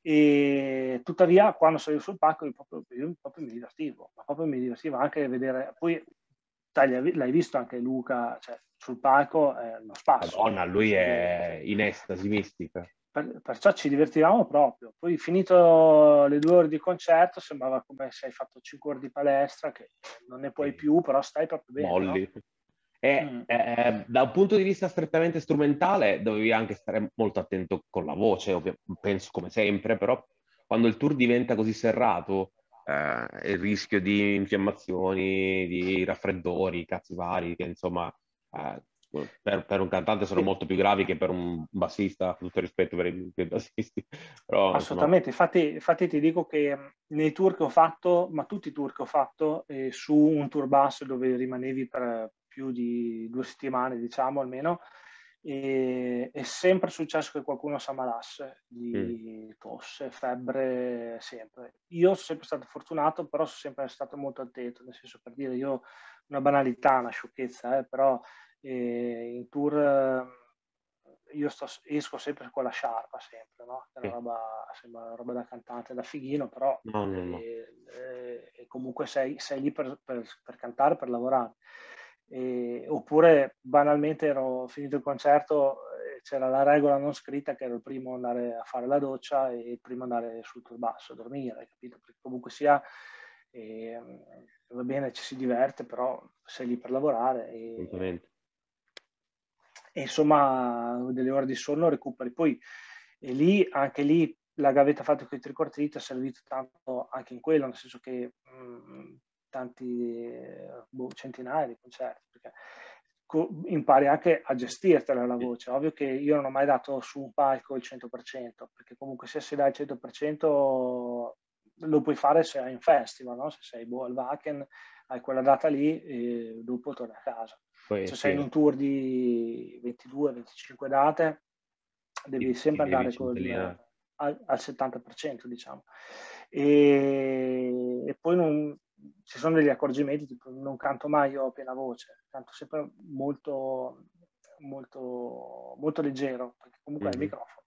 E tuttavia quando salivo sul palco io proprio mi divertivo, ma proprio mi divertiva anche vedere, poi l'hai visto anche Luca, cioè, sul palco è uno spazio. Madonna, lui è in estasi mistica. Perciò ci divertivamo proprio. Poi finito le 2 ore di concerto sembrava come se hai fatto 5 ore di palestra, che non ne puoi più, però stai proprio bene. Molli. No? Da un punto di vista strettamente strumentale dovevi anche stare molto attento con la voce, penso come sempre, però quando il tour diventa così serrato il rischio di infiammazioni, di raffreddori, cazzi vari, che insomma per un cantante sono molto più gravi che per un bassista, con tutto il rispetto per i bassisti. Però, assolutamente, insomma... infatti ti dico che nei tour che ho fatto, ma tutti i tour che ho fatto, su un tour bus dove rimanevi per più di 2 settimane, diciamo almeno, e è sempre successo che qualcuno si ammalasse di tosse, febbre, sempre. Io sono sempre stato fortunato, però sono sempre stato molto attento, nel senso, per dire, io una banalità, una sciocchezza, però in tour io esco sempre con la sciarpa, sempre, no? È una roba, sembra una roba da cantante, da fighino, però no. E comunque sei lì per cantare, per lavorare. Oppure banalmente ero finito il concerto, c'era la regola non scritta che ero il primo a andare a fare la doccia e il primo andare sul turbasso a dormire, capito? Perché comunque sia va bene, ci si diverte, però sei lì per lavorare e insomma delle ore di sonno recuperi. Poi anche lì la gavetta fatta con i Trick or Treat è servito tanto anche in quello, nel senso che tanti centinaia di concerti, perché impari anche a gestirtela la voce. Ovvio che io non ho mai dato su un palco il 100%, perché comunque se dai il 100% lo puoi fare se hai un festival, no? Se sei al Wacken, hai quella data lì e dopo torni a casa. Poi, se sei in un tour di 22-25 date devi sempre andare al 70%, diciamo. E poi non... Ci sono degli accorgimenti, tipo non canto mai io a piena voce, canto sempre molto, molto, molto leggero, perché comunque hai il microfono.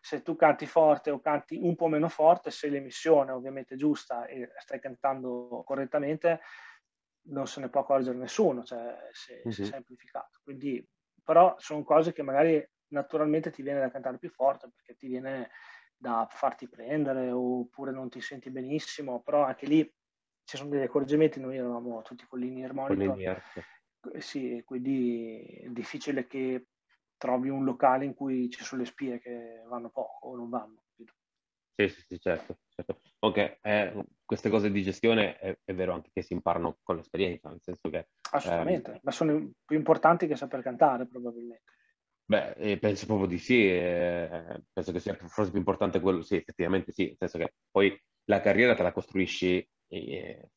Se tu canti forte o canti un po' meno forte, se l'emissione ovviamente è giusta e stai cantando correttamente, non se ne può accorgere nessuno, cioè se sei amplificato. Quindi, però sono cose che magari naturalmente ti viene da cantare più forte, perché ti viene... da farti prendere, oppure non ti senti benissimo, però anche lì ci sono degli accorgimenti. Noi eravamo tutti con linear monitor, sì, quindi è difficile che trovi un locale in cui ci sono le spie che vanno poco o non vanno. Sì, certo. Ok, queste cose di gestione è vero anche che si imparano con l'esperienza, nel senso che... Assolutamente, ma sono più importanti che saper cantare, probabilmente. Beh, penso proprio di sì, penso che sia forse più importante quello, sì, effettivamente sì, nel senso che poi la carriera te la costruisci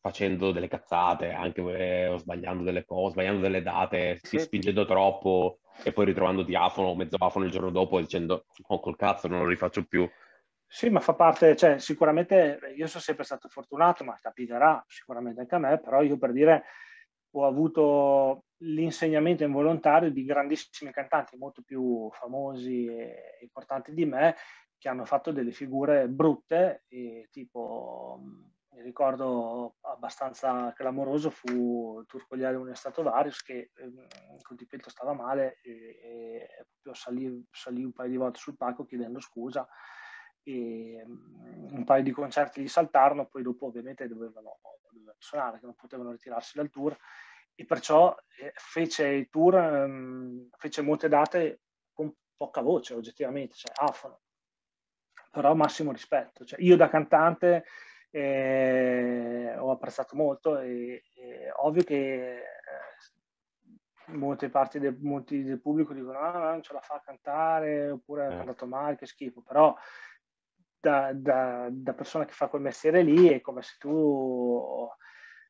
facendo delle cazzate, anche o sbagliando delle cose, sbagliando delle date, spingendo troppo e poi ritrovandoti afono o mezzo afono il giorno dopo dicendo oh col cazzo non lo rifaccio più. Sì, ma fa parte, cioè sicuramente io sono sempre stato fortunato, ma capiterà sicuramente anche a me, però io per dire ho avuto l'insegnamento involontario di grandissimi cantanti molto più famosi e importanti di me, che hanno fatto delle figure brutte, e tipo mi ricordo abbastanza clamoroso fu Turcogliare un Stato Varius, che col dipinto stava male e proprio salì un paio di volte sul palco chiedendo scusa, e un paio di concerti gli saltarono, poi dopo ovviamente dovevano suonare, che non potevano ritirarsi dal tour, e perciò fece il tour, fece molte date con poca voce oggettivamente, cioè afono, però massimo rispetto. Cioè, io da cantante ho apprezzato molto, e ovvio che molte parti del pubblico dicono ah, non ce la fa a cantare, oppure ha cantato male, che schifo, però da persona che fa quel mestiere lì è come se tu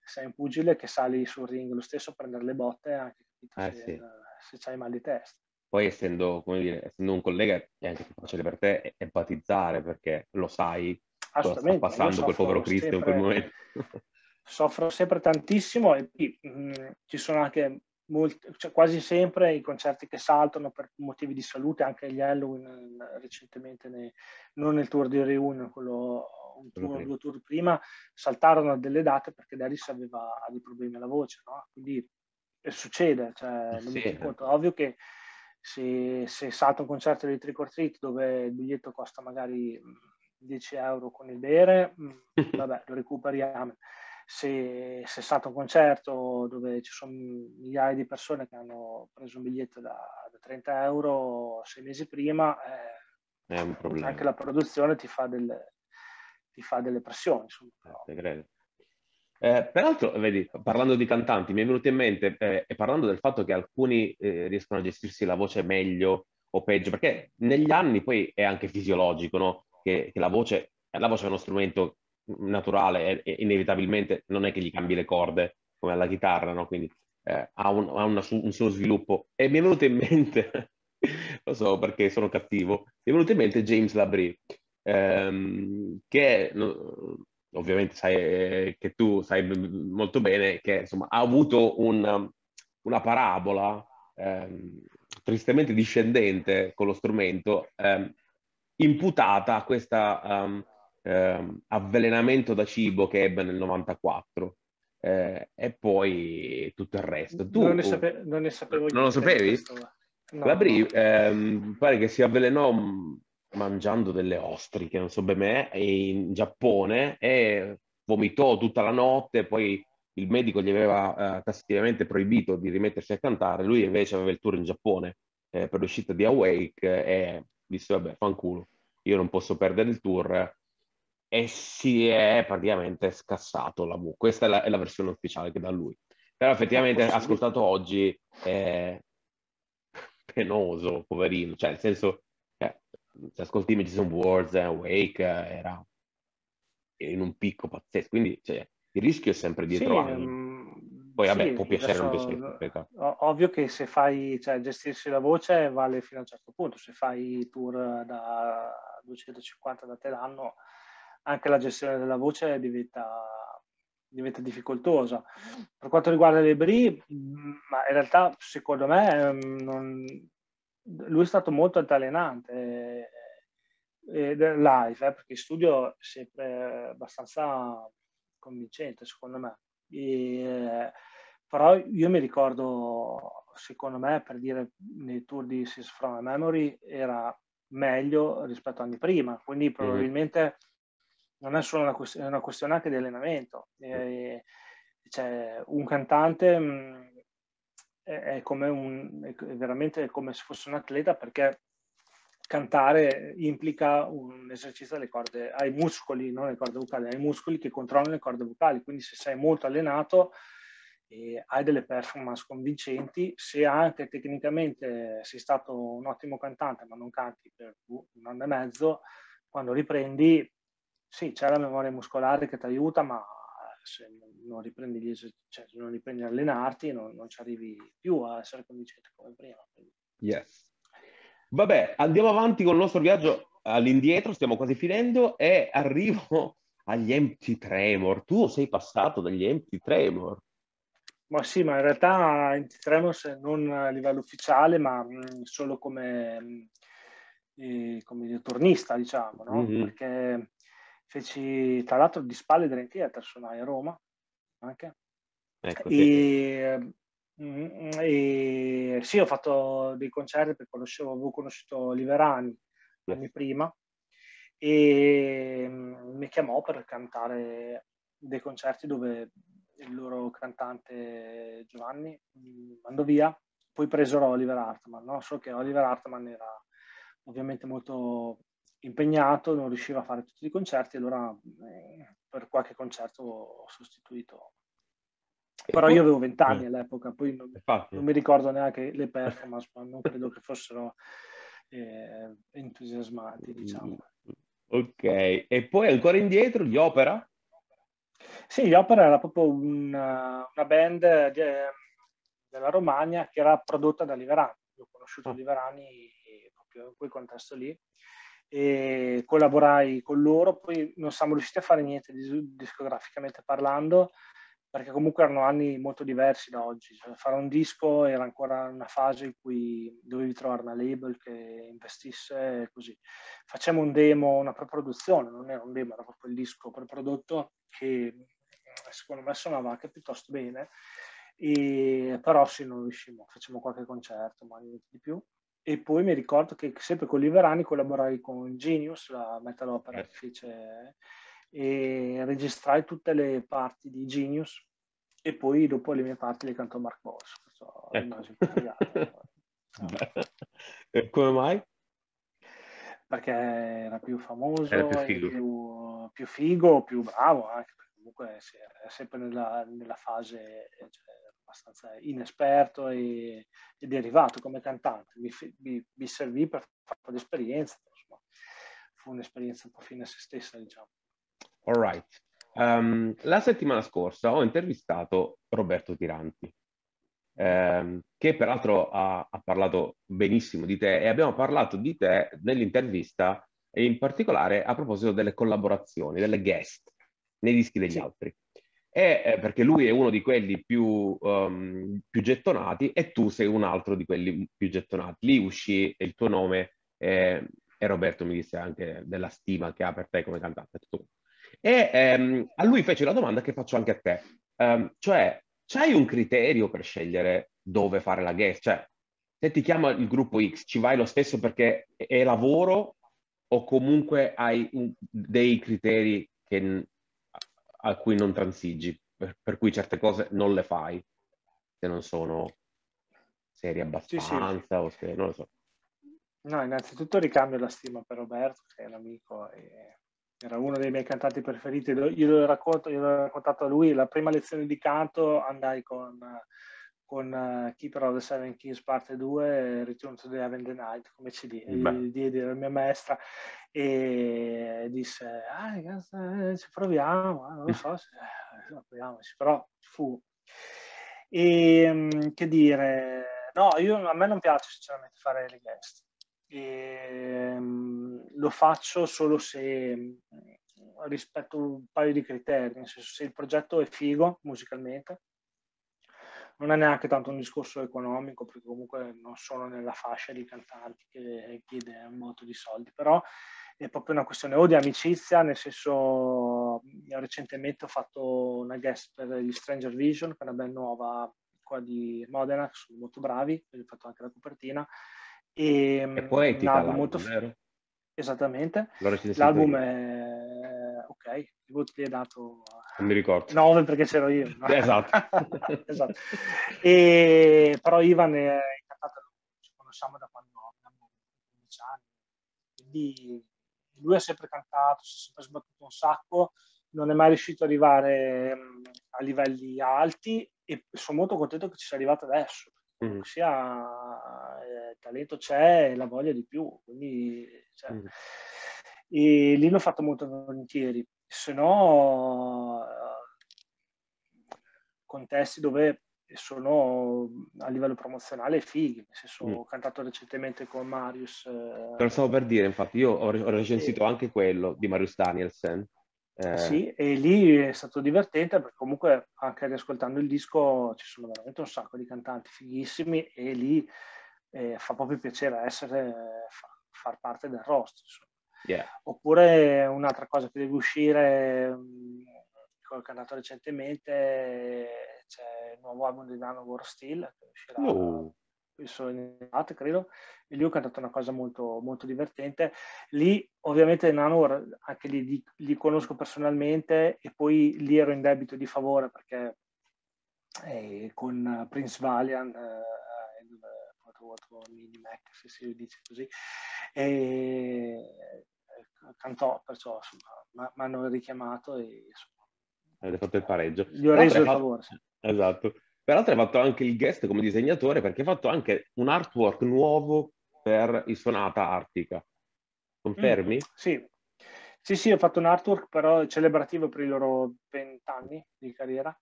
sei un pugile che sali sul ring lo stesso a prendere le botte, anche se c'hai mal di testa. Poi essendo, come dire, essendo un collega è anche più facile per te empatizzare, perché lo sai cosa sta passando quel povero Cristo sempre, in quel momento. Soffro sempre tantissimo, e ci sono anche cioè quasi sempre i concerti che saltano per motivi di salute, anche gli Helloween recentemente, non nel tour di Reunion, quello due tour prima, saltarono delle date perché Darius aveva dei problemi alla voce, no? Quindi succede, cioè, ovvio che se salta un concerto di Trick or Treat dove il biglietto costa magari 10 euro con il bere, vabbè, lo recuperiamo. Se è stato un concerto dove ci sono migliaia di persone che hanno preso un biglietto da 30 euro 6 mesi prima, è un problema. Anche la produzione ti fa delle pressioni. Peraltro, vedi, parlando di cantanti, mi è venuto in mente, e parlando del fatto che alcuni riescono a gestirsi la voce meglio o peggio, perché negli anni poi è anche fisiologico, no? Che la voce è uno strumento naturale, e inevitabilmente non è che gli cambi le corde come alla chitarra, no? Quindi ha un suo sviluppo. E mi è venuto in mente lo so perché sono cattivo, mi è venuto in mente James Labrie, che ovviamente sai che tu sai molto bene che insomma ha avuto una parabola tristemente discendente con lo strumento, imputata a questa avvelenamento da cibo che ebbe nel 94, e poi tutto il resto. Tu non lo sapevi? No. Labrie pare che si avvelenò mangiando delle ostriche, non so bene, in Giappone, e vomitò tutta la notte. Poi il medico gli aveva tassativamente proibito di rimettersi a cantare, lui invece aveva il tour in Giappone per l'uscita di Awake, e disse vabbè, fanculo, io non posso perdere il tour, e si è praticamente scassato la V. Questa è la versione ufficiale che dà lui. Però effettivamente ascoltato oggi è penoso, poverino. Cioè, nel senso, se ascolti Imagine Words, Wake era in un picco pazzesco. Quindi cioè, il rischio è sempre dietro. Sì, poi vabbè, sì, può piacere o non piacere. Ovvio che se fai, cioè, gestirsi la voce vale fino a un certo punto. Se fai tour da 250 date l'anno, anche la gestione della voce diventa difficoltosa. Per quanto riguarda Labrie, ma in realtà secondo me lui è stato molto altalenante live, perché in studio è sempre abbastanza convincente secondo me, però io mi ricordo, secondo me, per dire, nei tour di Sins From a Memory era meglio rispetto agli anni prima, quindi probabilmente non è solo una questione anche di allenamento. Cioè, un cantante è veramente come se fosse un atleta, perché cantare implica un esercizio alle corde, ai muscoli, non alle corde vocali, ai muscoli che controllano le corde vocali. Quindi se sei molto allenato hai delle performance convincenti. Se anche tecnicamente sei stato un ottimo cantante ma non canti per un anno e mezzo, quando riprendi, sì, c'è la memoria muscolare che ti aiuta, ma se non riprendi, a allenarti, non ci arrivi più a essere convincente come prima. Yes. Vabbè, andiamo avanti con il nostro viaggio all'indietro, stiamo quasi finendo, e arrivo agli Empty Tremor. Tu sei passato dagli Empty Tremor. Ma sì, ma in realtà entreremo non a livello ufficiale, ma solo come, come tornista, diciamo, no? Mm-hmm. Perché feci, tra l'altro, di spalle drentia, personai a Roma, anche. Ecco, e sì, ho fatto dei concerti perché avevo conosciuto Liverani anni prima e mi chiamò per cantare dei concerti dove il loro cantante Giovanni andò via, poi presero Oliver Hartman, no? So che Oliver Hartman era ovviamente molto impegnato, non riusciva a fare tutti i concerti, allora per qualche concerto ho sostituito. Però io avevo 20 anni all'epoca, poi non mi ricordo neanche le performance, ma non credo che fossero entusiasmanti, diciamo. Ok, e poi ancora indietro gli Opera? Sì, gli Opera era proprio una band della Romagna che era prodotta da Liverani. Io ho conosciuto Liverani proprio in quel contesto lì e collaborai con loro, poi non siamo riusciti a fare niente discograficamente parlando, perché comunque erano anni molto diversi da oggi. Cioè, fare un disco era ancora una fase in cui dovevi trovare una label che investisse, così. Facciamo un demo, una preproduzione, non era un demo, era proprio il disco preprodotto che secondo me suonava anche piuttosto bene, e, però sì, non riuscimmo, facciamo qualche concerto, ma niente di più. E poi mi ricordo che sempre con Liverani collaborai con Genius, la metal opera che fece, e registrai tutte le parti di Genius e poi dopo le mie parti le cantò Mark Boss. Come mai? Perché era più famoso, era più figo, più bravo anche, perché comunque era sempre nella fase, cioè, abbastanza inesperto e derivato come cantante. Mi servì per fare un po' di esperienza, insomma. Fu un'esperienza un po' fine a se stessa, diciamo. All right. La settimana scorsa ho intervistato Roberto Tiranti, che peraltro ha parlato benissimo di te, e abbiamo parlato di te nell'intervista, e in particolare a proposito delle collaborazioni, delle guest nei dischi degli altri. E, perché lui è uno di quelli più gettonati e tu sei un altro di quelli più gettonati. Lì uscì il tuo nome e Roberto mi disse anche della stima che ha per te come cantante. A lui fece la domanda che faccio anche a te, cioè c'hai un criterio per scegliere dove fare la guest? Cioè, se ti chiama il gruppo X ci vai lo stesso perché è lavoro, o comunque hai dei criteri a cui non transigi, per cui certe cose non le fai se non sono serie abbastanza? Sì, sì. O se non lo so. No, innanzitutto ricambio la stima per Roberto, che è un amico e era uno dei miei cantanti preferiti. Io l'ho raccontato a lui. La prima lezione di canto andai con Keeper of the Seven Keys parte 2, Return to the Heaven the Night come CD. Diedi alla mia maestra e disse: ci proviamo, non lo so, proviamoci. Però fu. E che dire, no, a me non piace sinceramente fare le guest. E lo faccio solo se rispetto un paio di criteri, nel senso, se il progetto è figo musicalmente, non è neanche tanto un discorso economico, perché comunque non sono nella fascia di cantanti che chiede un moto di soldi, però è proprio una questione o di amicizia, nel senso, io recentemente ho fatto una guest per gli Stranger Vision, che è una band nuova qua di Modena, che sono molto bravi, ho fatto anche la copertina. E poetica l'album, molto vero? Esattamente. L'album è ok, il voto gli è dato, non mi ricordo, 9 perché c'ero io, no? Esatto. Esatto. E però Ivan è cantato, ci conosciamo da quando abbiamo 15 anni, quindi lui ha sempre cantato, si è sempre sbattuto un sacco, non è mai riuscito ad arrivare a livelli alti e sono molto contento che ci sia arrivato adesso. Sia talento c'è e la voglia di più, quindi e lì l'ho fatto molto volentieri. Se no, contesti dove sono a livello promozionale fighi, nel senso, ho cantato recentemente con Marius, lo stavo per dire, infatti io ho recensito anche quello di Marius Danielsen, Sì, e lì è stato divertente perché comunque anche riascoltando il disco ci sono veramente un sacco di cantanti fighissimi e lì fa proprio piacere essere far parte del roster, insomma. Yeah. Oppure un'altra cosa che deve uscire che ho cantato recentemente, c'è il nuovo album di Dragonborn Skyrim che uscirà credo, e lì ho cantato una cosa molto, molto divertente. Lì ovviamente Nanor anche li conosco personalmente e poi lì ero in debito di favore perché con Prince Valiant Mini Mac, se si dice così, e cantò, perciò insomma mi hanno richiamato e insomma avete fatto il pareggio, gli ho reso il favore. Esatto. Peraltro hai fatto anche il guest come disegnatore, perché hai fatto anche un artwork nuovo per il Sonata Arctica. Confermi? Sì. Sì, ho fatto un artwork però celebrativo per i loro 20 anni di carriera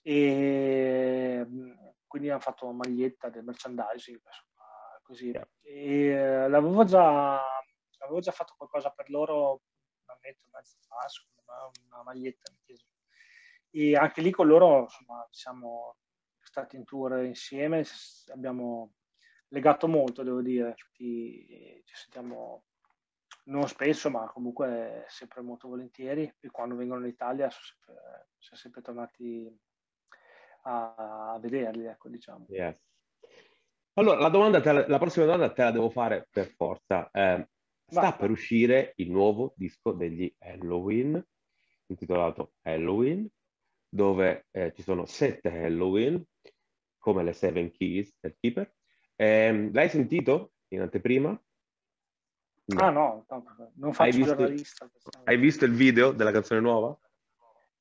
e quindi hanno fatto una maglietta del merchandising, insomma, così. Yeah. E l'avevo già fatto qualcosa per loro un mese e mezzo fa, una maglietta. E anche lì con loro, insomma, siamo stati in tour insieme, abbiamo legato molto, devo dire, ci sentiamo non spesso, ma comunque sempre molto volentieri, e quando vengono in Italia sono sempre tornati a vederli, ecco, diciamo. Yes. Allora, la prossima domanda te la devo fare per forza. Sta per uscire il nuovo disco degli Helloween, intitolato Helloween, dove ci sono 7 Helloween, come le 7 Keys del Keeper. L'hai sentito in anteprima? No. Ah no, non faccio giornalista. Hai visto il video della canzone nuova?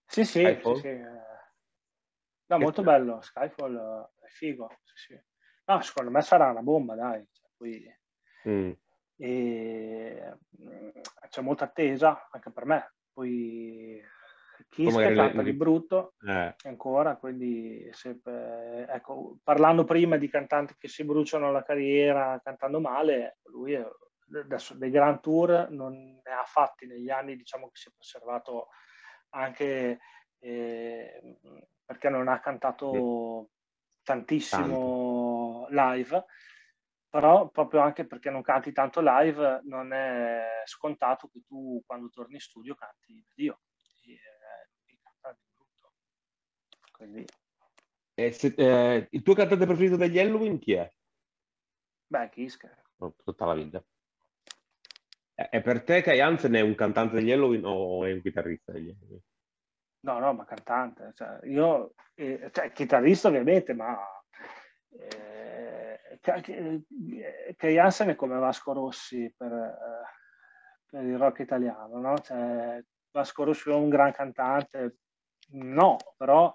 Sì. No, molto bello, Skyfall è figo. Sì. No, secondo me sarà una bomba, dai. Quindi, c'è molta attesa anche per me. Poi chi scatta di brutto ancora, quindi sempre, ecco, parlando prima di cantanti che si bruciano la carriera cantando male, lui adesso dei Grand Tour non ne ha fatti negli anni, diciamo che si è preservato anche perché non ha cantato tantissimo live, però proprio anche perché non canti tanto live non è scontato che tu quando torni in studio canti Dio. Quindi. Il tuo cantante preferito degli Helloween chi è? Beh, Kiska. Tutta la vita. È per te che Jansen è un cantante degli Helloween o è un chitarrista degli Helloween? No, ma cantante. Cioè, io, chitarrista ovviamente, ma che Jansen è come Vasco Rossi per il rock italiano, no? Cioè, Vasco Rossi è un gran cantante, no, però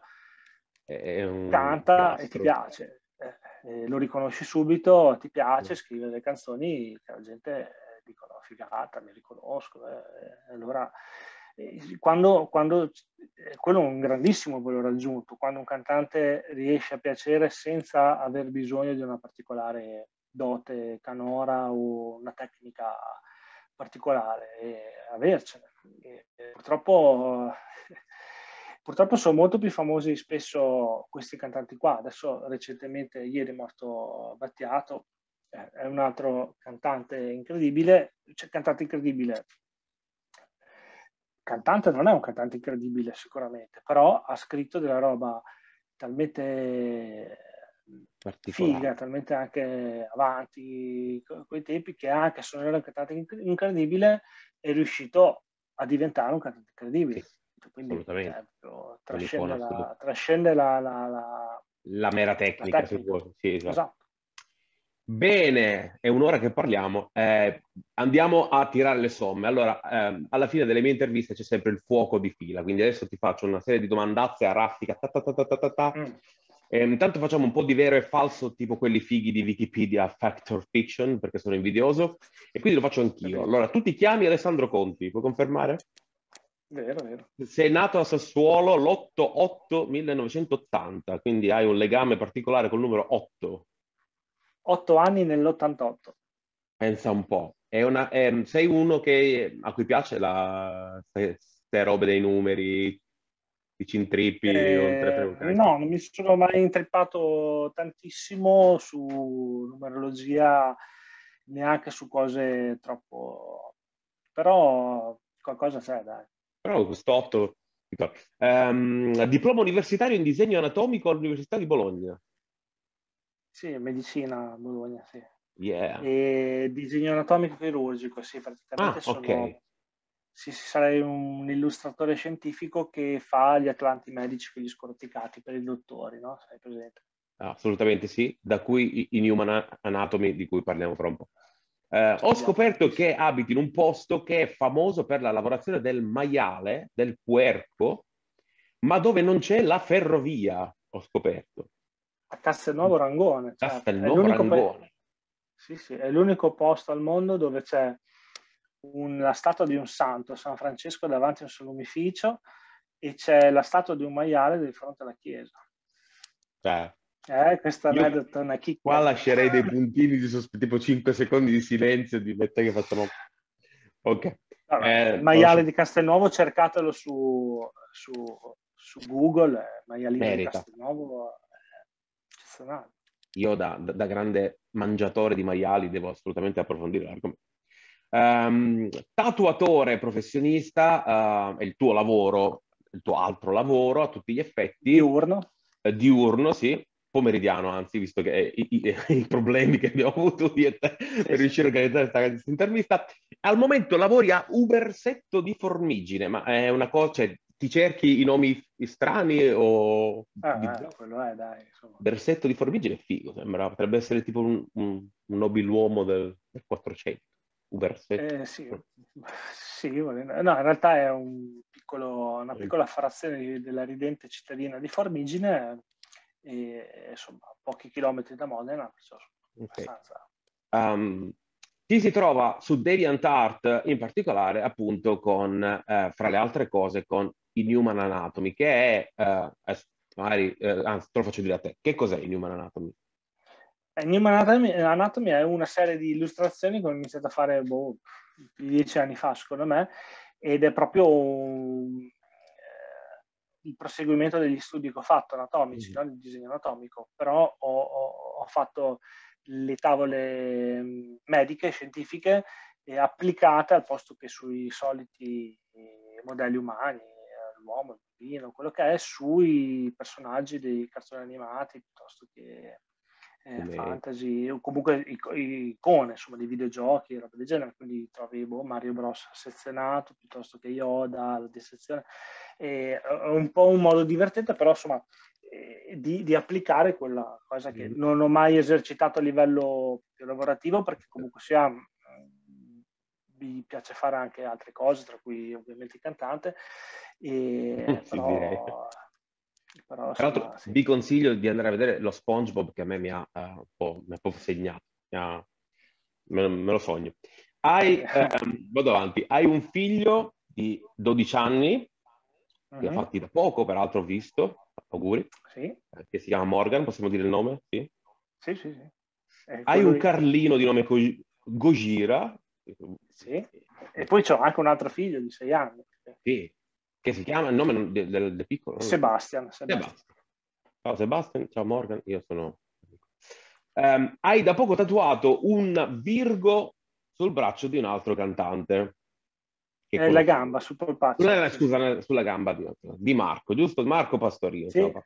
canta e ti piace, lo riconosci subito, ti piace, scrive le canzoni che la gente dicono figata, mi riconosco, allora quando quello è un grandissimo valore aggiunto, quando un cantante riesce a piacere senza aver bisogno di una particolare dote canora o una tecnica particolare, avercela. Purtroppo sono molto più famosi spesso questi cantanti qua. Adesso recentemente, ieri è morto Battiato, è un altro cantante incredibile, cantante non è un cantante incredibile sicuramente, però ha scritto della roba talmente figa, talmente anche avanti coi tempi, che anche se non era un cantante incredibile è riuscito a diventare un cantante incredibile. Sì. Quindi trascende la mera tecnica, la tecnica. Sì, esatto. Bene, è un'ora che parliamo, andiamo a tirare le somme. Allora, alla fine delle mie interviste c'è sempre il fuoco di fila, quindi adesso ti faccio una serie di domandazze a raffica. Intanto facciamo un po' di vero e falso, tipo quelli fighi di Wikipedia, fact or fiction, perché sono invidioso e quindi lo faccio anch'io. Allora, tu ti chiami Alessandro Conti, puoi confermare? Vero. Sei nato a Sassuolo l'8/8/1980, quindi hai un legame particolare col numero 8. 8 anni nell'88. Pensa un po'. Sei uno a cui piace la tutte robe dei numeri, ti ci intrippi? No, non mi sono mai intrippato tantissimo su numerologia, neanche su cose troppo... però qualcosa c'è, dai. Però quest'otto... diploma universitario in disegno anatomico all'Università di Bologna. Sì, medicina a Bologna, sì. Yeah. E disegno anatomico chirurgico, sì, praticamente sono... Okay. Sì, sarei un illustratore scientifico che fa gli atlanti medici con gli scorticati per i dottori, no? Sei presente? Assolutamente sì, da cui in Human Anatomy, di cui parliamo fra un po'. Ho scoperto che abiti in un posto che è famoso per la lavorazione del maiale, del puerco, ma dove non c'è la ferrovia, ho scoperto. A Castelnuovo Rangone. Cioè, Castelnuovo Rangone. Sì, sì, è l'unico posto al mondo dove c'è la statua di un santo, San Francesco, davanti a un salumificio, e c'è la statua di un maiale di fronte alla chiesa. Cioè... questa aneddota è una chicca. Qua lascerei dei puntini di tipo 5 secondi di silenzio di mettere che facciamo. Ok. Allora, maiale di Castelnuovo, cercatelo su Google, maialino merita. Di Castelnuovo, eccezionale. Io da grande mangiatore di maiali devo assolutamente approfondire l'argomento. Tatuatore professionista, è il tuo lavoro, il tuo altro lavoro a tutti gli effetti. Diurno, sì. Pomeridiano, anzi, visto che i problemi che abbiamo avuto io per riuscire a organizzare questa intervista. Al momento lavori a Ubersetto di Formigine, ma è una cosa, cioè, ti cerchi i nomi strani o... quello è, dai. Insomma. Ubersetto di Formigine è figo, sembra, potrebbe essere tipo un nobiluomo del 400. Ubersetto. Sì, no, in realtà è una piccola frazione della ridente cittadina di Formigine, e insomma pochi chilometri da Modena, perciò abbastanza... Ci si trova su DeviantArt in particolare, appunto, con fra le altre cose con Human Anatomy, che è magari, anzi te lo faccio dire a te, che cos'è Human Anatomy? Human Anatomy è una serie di illustrazioni che ho iniziato a fare 10 anni fa, secondo me, ed è proprio il proseguimento degli studi che ho fatto anatomici, non il disegno anatomico, però ho fatto le tavole mediche, scientifiche, applicate al posto che sui soliti modelli umani, l'uomo, il bambino, quello che è, sui personaggi dei cartoni animati, piuttosto che fantasy, o comunque icone, insomma, dei videogiochi, roba del genere. Quindi trovi Mario Bros sezionato, piuttosto che Yoda, la dissezione. È un po' un modo divertente, però insomma, di applicare quella cosa che non ho mai esercitato a livello più lavorativo, perché comunque sia mi piace fare anche altre cose, tra cui ovviamente il cantante, Tra l'altro vi consiglio di andare a vedere lo SpongeBob, che a me mi ha un po' segnato, me lo sogno. Vado avanti, hai un figlio di 12 anni, che ha fatti da poco, peraltro ho visto, auguri, sì. Che si chiama Morgan, possiamo dire il nome? Sì, sì, sì. Hai un Carlino di nome Gojira. Sì, e poi c'ho anche un altro figlio di 6 anni. Sì. Che si chiama il nome del piccolo? Sebastian. Ciao Sebastian, ciao Morgan, io sono... hai da poco tatuato un Virgo sul braccio di un altro cantante. La gamba, sul polpaccio. Scusa, sulla gamba di Marco, giusto? Marco Pastorino. Sì. Ho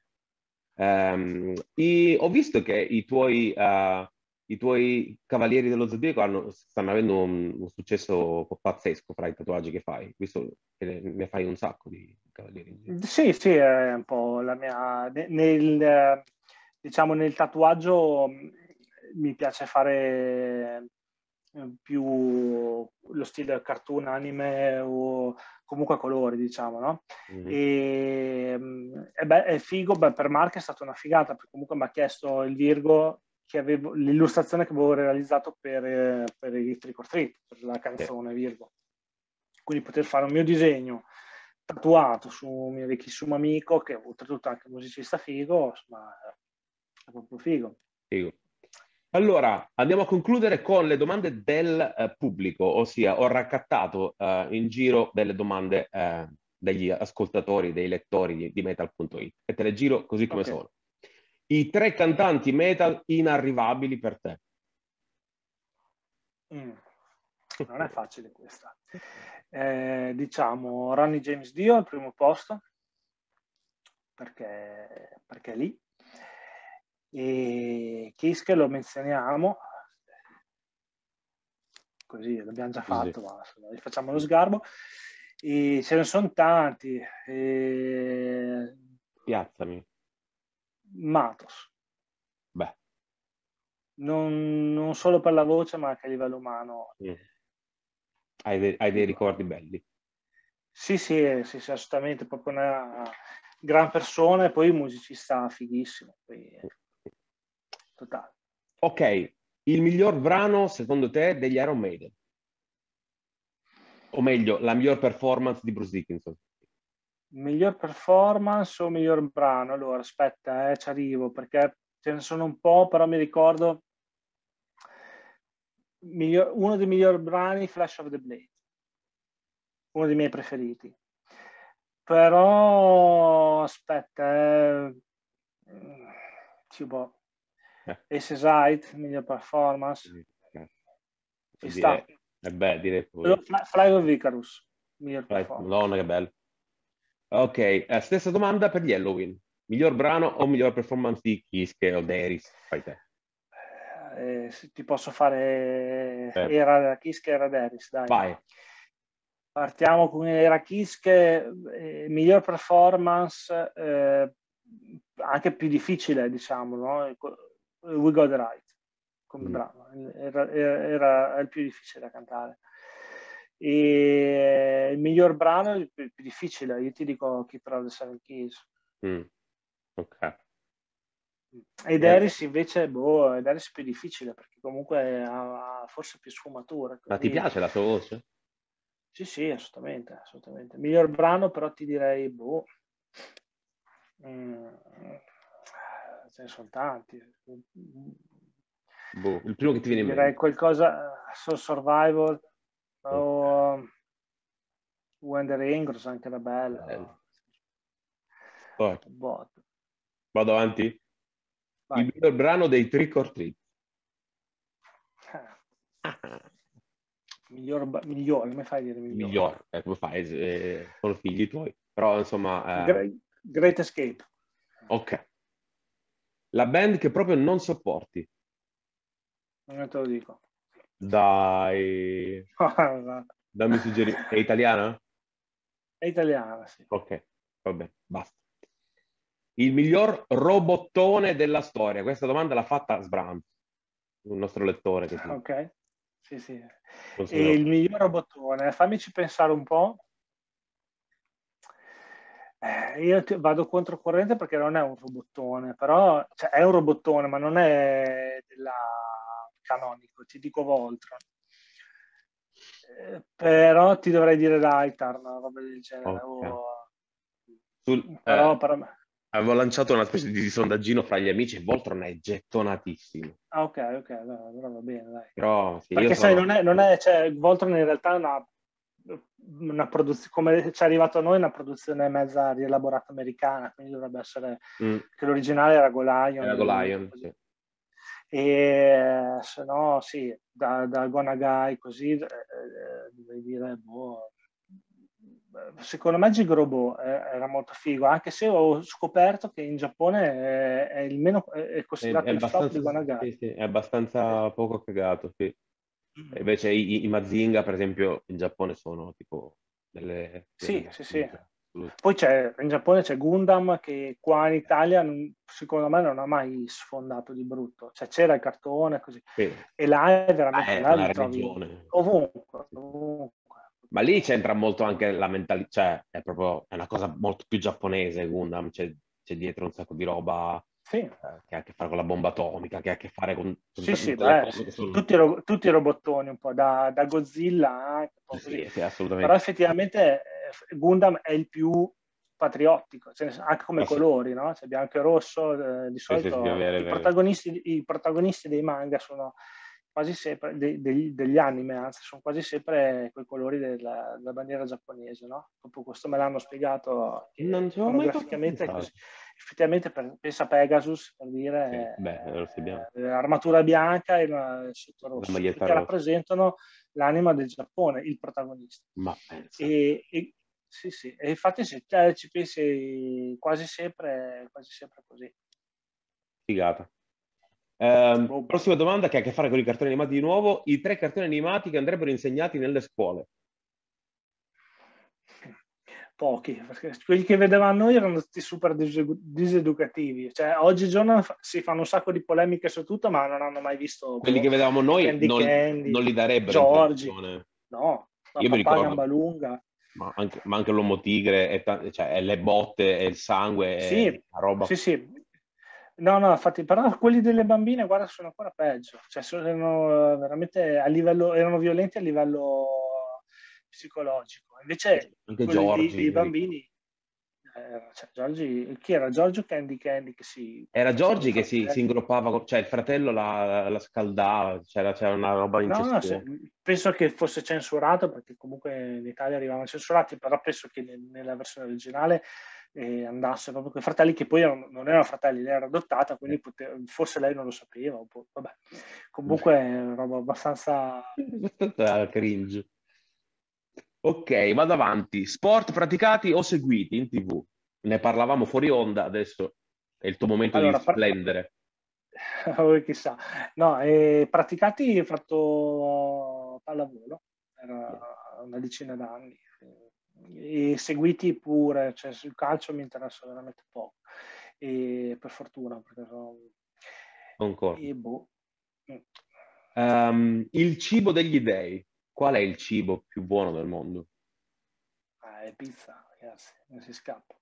visto che i tuoi Cavalieri dello Zodiaco stanno avendo un successo pazzesco fra i tatuaggi che fai, visto che ne fai un sacco di Cavalieri. Sì, sì, è un po' la mia... Nel tatuaggio mi piace fare più lo stile cartoon, anime o comunque colori, diciamo, no? È figo, per Marco è stata una figata, perché comunque mi ha chiesto il Virgo, l'illustrazione che avevo realizzato per il Trick or Treat, per la canzone Virgo. Quindi poter fare un mio disegno tatuato su un vecchissimo amico, che oltretutto anche musicista figo, insomma, è proprio figo. Allora, andiamo a concludere con le domande del pubblico, ossia ho raccattato in giro delle domande dagli ascoltatori, dei lettori di metal.it, e te le giro così come sono. I tre cantanti metal inarrivabili per te. Non è facile questa. Diciamo Ronnie James Dio al primo posto, perché è lì, e Kiske lo menzioniamo così, l'abbiamo già fatto, ma gli facciamo lo sgarbo. E ce ne sono tanti, e... piazzami Matos. Beh, non solo per la voce, ma anche a livello umano. Hai dei ricordi belli. Sì, assolutamente, proprio una gran persona e poi musicista fighissimo. Poi... totale. Ok, il miglior brano secondo te degli Iron Maiden? O meglio, la miglior performance di Bruce Dickinson? Miglior performance o miglior brano? Allora, aspetta, ci arrivo, perché ce ne sono un po', però mi ricordo uno dei migliori brani, Flash of the Blade, uno dei miei preferiti. Però aspetta, tipo Aces Height, miglior performance, ci sta. Direi Flight of Icarus, miglior performance. Madonna, che bello. Ok, stessa domanda per gli Helloween. Miglior brano o miglior performance di Kiske o Daeris? Fai te. Ti posso fare Era Kiske, Era Daeris, dai. Vai. Partiamo con Era Kiske, miglior performance, anche più difficile, diciamo, no? We Got It Right, come brano. Era il più difficile da cantare. E il miglior brano è il più difficile, io ti dico Keeper of the Seven Keys. Ok. E Daeris invece, boh, Daeris è più difficile perché comunque ha forse più sfumature. Quindi... Ma ti piace la sua voce? Sì, assolutamente, assolutamente. Miglior brano però ti direi, boh, ce ne sono tanti. Boh, il primo che ti viene in mente. Direi qualcosa, Soul Survival, o When the Rain Grows, anche era bella. Poi. Vado avanti? Vai. Il miglior brano dei Trick or Treat. Migliore, come fai a dire migliore? Migliore, come fai? Sono figli tuoi, però insomma... Great Escape. Ok. La band che proprio non sopporti. Non te lo dico. Dai... Dammi suggerimenti. È italiana? È italiana, sì. Ok, va bene, basta. Il miglior robottone della storia. Questa domanda l'ha fatta Sbranf, un nostro lettore. Ok, sì. E il miglior robottone, fammici pensare un po'. Io vado controcorrente perché non è un robottone, però cioè, è un robottone, ma non è canonico, ti dico Voltron. Però ti dovrei dire Lightyear, una roba del genere. Okay. Però per me... Avevo lanciato una specie di sondaggino fra gli amici e Voltron è gettonatissimo. Ah, ok, allora va bene, dai. Però, sì, perché sai, non è, cioè, Voltron in realtà è una produzione, come ci è arrivato a noi, una produzione mezza rielaborata americana, quindi dovrebbe essere, che l'originale era Golion, sì. E se no, sì, da Gonagai, così, dovrei dire, boh... Secondo me Jigrobo era molto figo, anche se ho scoperto che in Giappone è il meno è considerato il flop di Gonagai. Sì, è abbastanza poco cagato, sì. Invece i Mazinga, per esempio, in Giappone sono tipo delle... Sì. Poi in Giappone c'è Gundam, che qua in Italia secondo me non ha mai sfondato di brutto. Cioè c'era il cartone, così. Sì. E là è veramente... là trovi ovunque. Ma lì c'entra molto anche la mentalità, cioè è una cosa molto più giapponese Gundam, c'è dietro un sacco di roba, sì. Che ha a che fare con la bomba atomica, che ha a che fare con... tutti i robottoni un po', da Godzilla anche. Sì, assolutamente. Però effettivamente Gundam è il più patriottico, cioè, anche come colori, no? Cioè, bianco e rosso, di solito sì, i protagonisti dei manga sono quasi sempre degli anime, anzi sono quasi sempre quei colori della bandiera giapponese, no? Proprio questo me l'hanno spiegato, non graficamente così. Effettivamente pensa Pegasus, per dire, sì, armatura bianca e sotto rosso, perché rappresentano l'anima del Giappone, il protagonista. Ma pensa. Sì, sì, e infatti ci pensi quasi sempre così. Figata. Prossima domanda che ha a che fare con i cartoni animati di nuovo. I 3 cartoni animati che andrebbero insegnati nelle scuole? Pochi, perché quelli che vedevamo noi erano tutti super diseducativi, cioè oggigiorno si fanno un sacco di polemiche su tutto, ma non hanno mai visto quelli che vedevamo noi. Candy, non li darebbero Giorgi, no, la Gambalunga, ma anche l'Uomo Tigre cioè le botte e il sangue, sì, e la roba. Sì. No, infatti, però quelli delle bambine, guarda, sono ancora peggio, cioè sono veramente erano violenti a livello psicologico. Invece anche Giorgi, i bambini, cioè Giorgi, chi era? Giorgio Candy che si... Era Giorgi che si ingroppava, cioè il fratello la scaldava, c'era una roba incessante. No, penso che fosse censurato, perché comunque in Italia arrivavano censurati, però penso che nella versione originale andasse proprio con i fratelli, che poi non erano fratelli, lei era adottata, quindi forse lei non lo sapeva, vabbè. Comunque è roba abbastanza cringe. Ok, vado avanti. Sport praticati o seguiti in TV? Ne parlavamo fuori onda, adesso è il tuo momento di splendere. Chissà. No, praticati ho fatto pallavolo, era una decina d'anni. E seguiti pure, cioè sul calcio mi interessa veramente poco, e per fortuna, perché sono... Concordo. Il cibo degli dèi, qual è il cibo più buono del mondo? È pizza, ragazzi, non si scappa,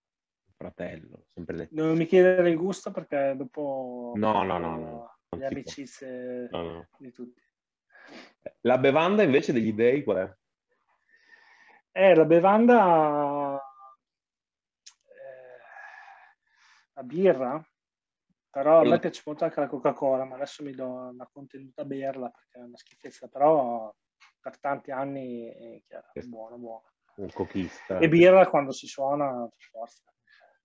fratello, sempre detto. Non mi chiedere il gusto, perché dopo no, le amicizie di tutti. La bevanda invece degli dèi qual è? La bevanda, la birra, però a me piace molto anche la Coca-Cola, ma adesso mi do una contenuta a berla perché è una schifezza, però per tanti anni è chiaro, buona. Un cochista. E birra quando si suona, per forza.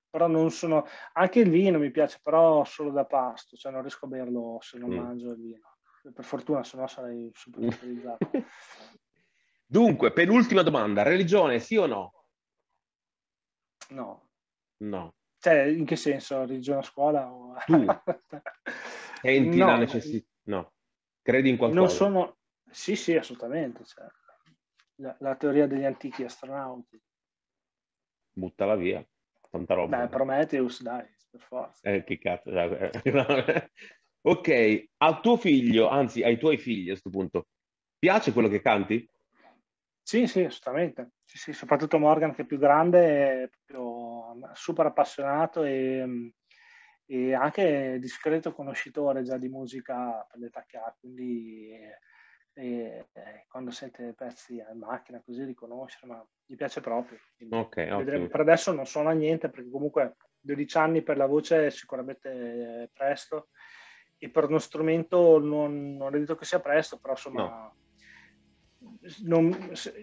Però non sono... Anche il vino mi piace, però solo da pasto, cioè non riesco a berlo se non mangio il vino. Per fortuna, se no sarei super utilizzato. Dunque, penultima domanda, religione sì o no? No. Cioè, in che senso? Religione a scuola? O... Tu senti la necessità? No. Credi in qualcosa? Non sono... Sì, assolutamente. Cioè, la teoria degli antichi astronauti. Buttala via, tanta roba. Beh, Prometheus, dai, per forza. Che cazzo. Ok, al tuo figlio, anzi ai tuoi figli a questo punto, piace quello che canti? Sì, assolutamente. Sì, soprattutto Morgan, che è più grande, è proprio super appassionato e anche discreto conoscitore già di musica per l'età che ha, quindi quando sente pezzi in macchina così riconosce, ma gli piace proprio. Okay. Per adesso non suona niente, perché comunque 12 anni per la voce è sicuramente presto, e per uno strumento non è detto che sia presto, però insomma... No.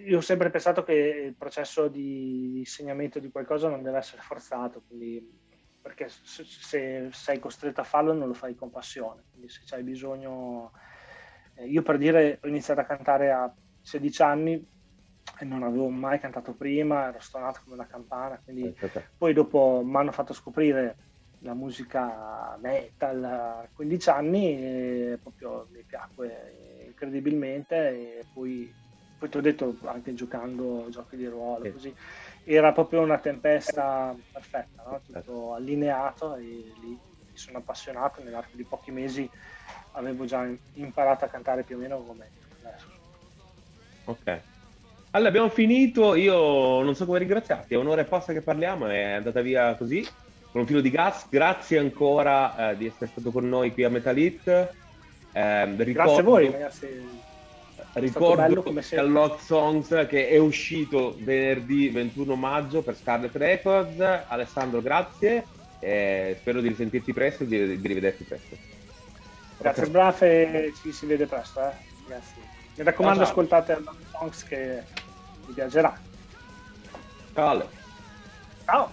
Io ho sempre pensato che il processo di insegnamento di qualcosa non deve essere forzato, quindi, perché se sei costretto a farlo non lo fai con passione, quindi se c'hai bisogno... Io, per dire, ho iniziato a cantare a 16 anni e non avevo mai cantato prima, ero stonato come una campana, quindi poi dopo mi hanno fatto scoprire la musica metal a 15 anni e proprio mi piacque incredibilmente, e poi ti ho detto, anche giocando giochi di ruolo, così era proprio una tempesta perfetta, no? Tutto allineato, e lì mi sono appassionato, nell'arco di pochi mesi avevo già imparato a cantare più o meno come adesso. Ok, allora abbiamo finito, io non so come ringraziarti, è un'ora e passa che parliamo, è andata via così con un filo di gas. Grazie ancora di essere stato con noi qui a Metal It. Grazie a voi, ragazzi. Ricordo The Unlocked Songs, che è uscito venerdì 21 maggio per Scarlet Records. Alessandro, grazie, spero di risentirti presto e di rivederti presto. Grazie, Sbranf, ci si vede presto, ragazzi. Mi raccomando, ascoltate The Unlocked Songs che vi piacerà. Ciao. Ciao.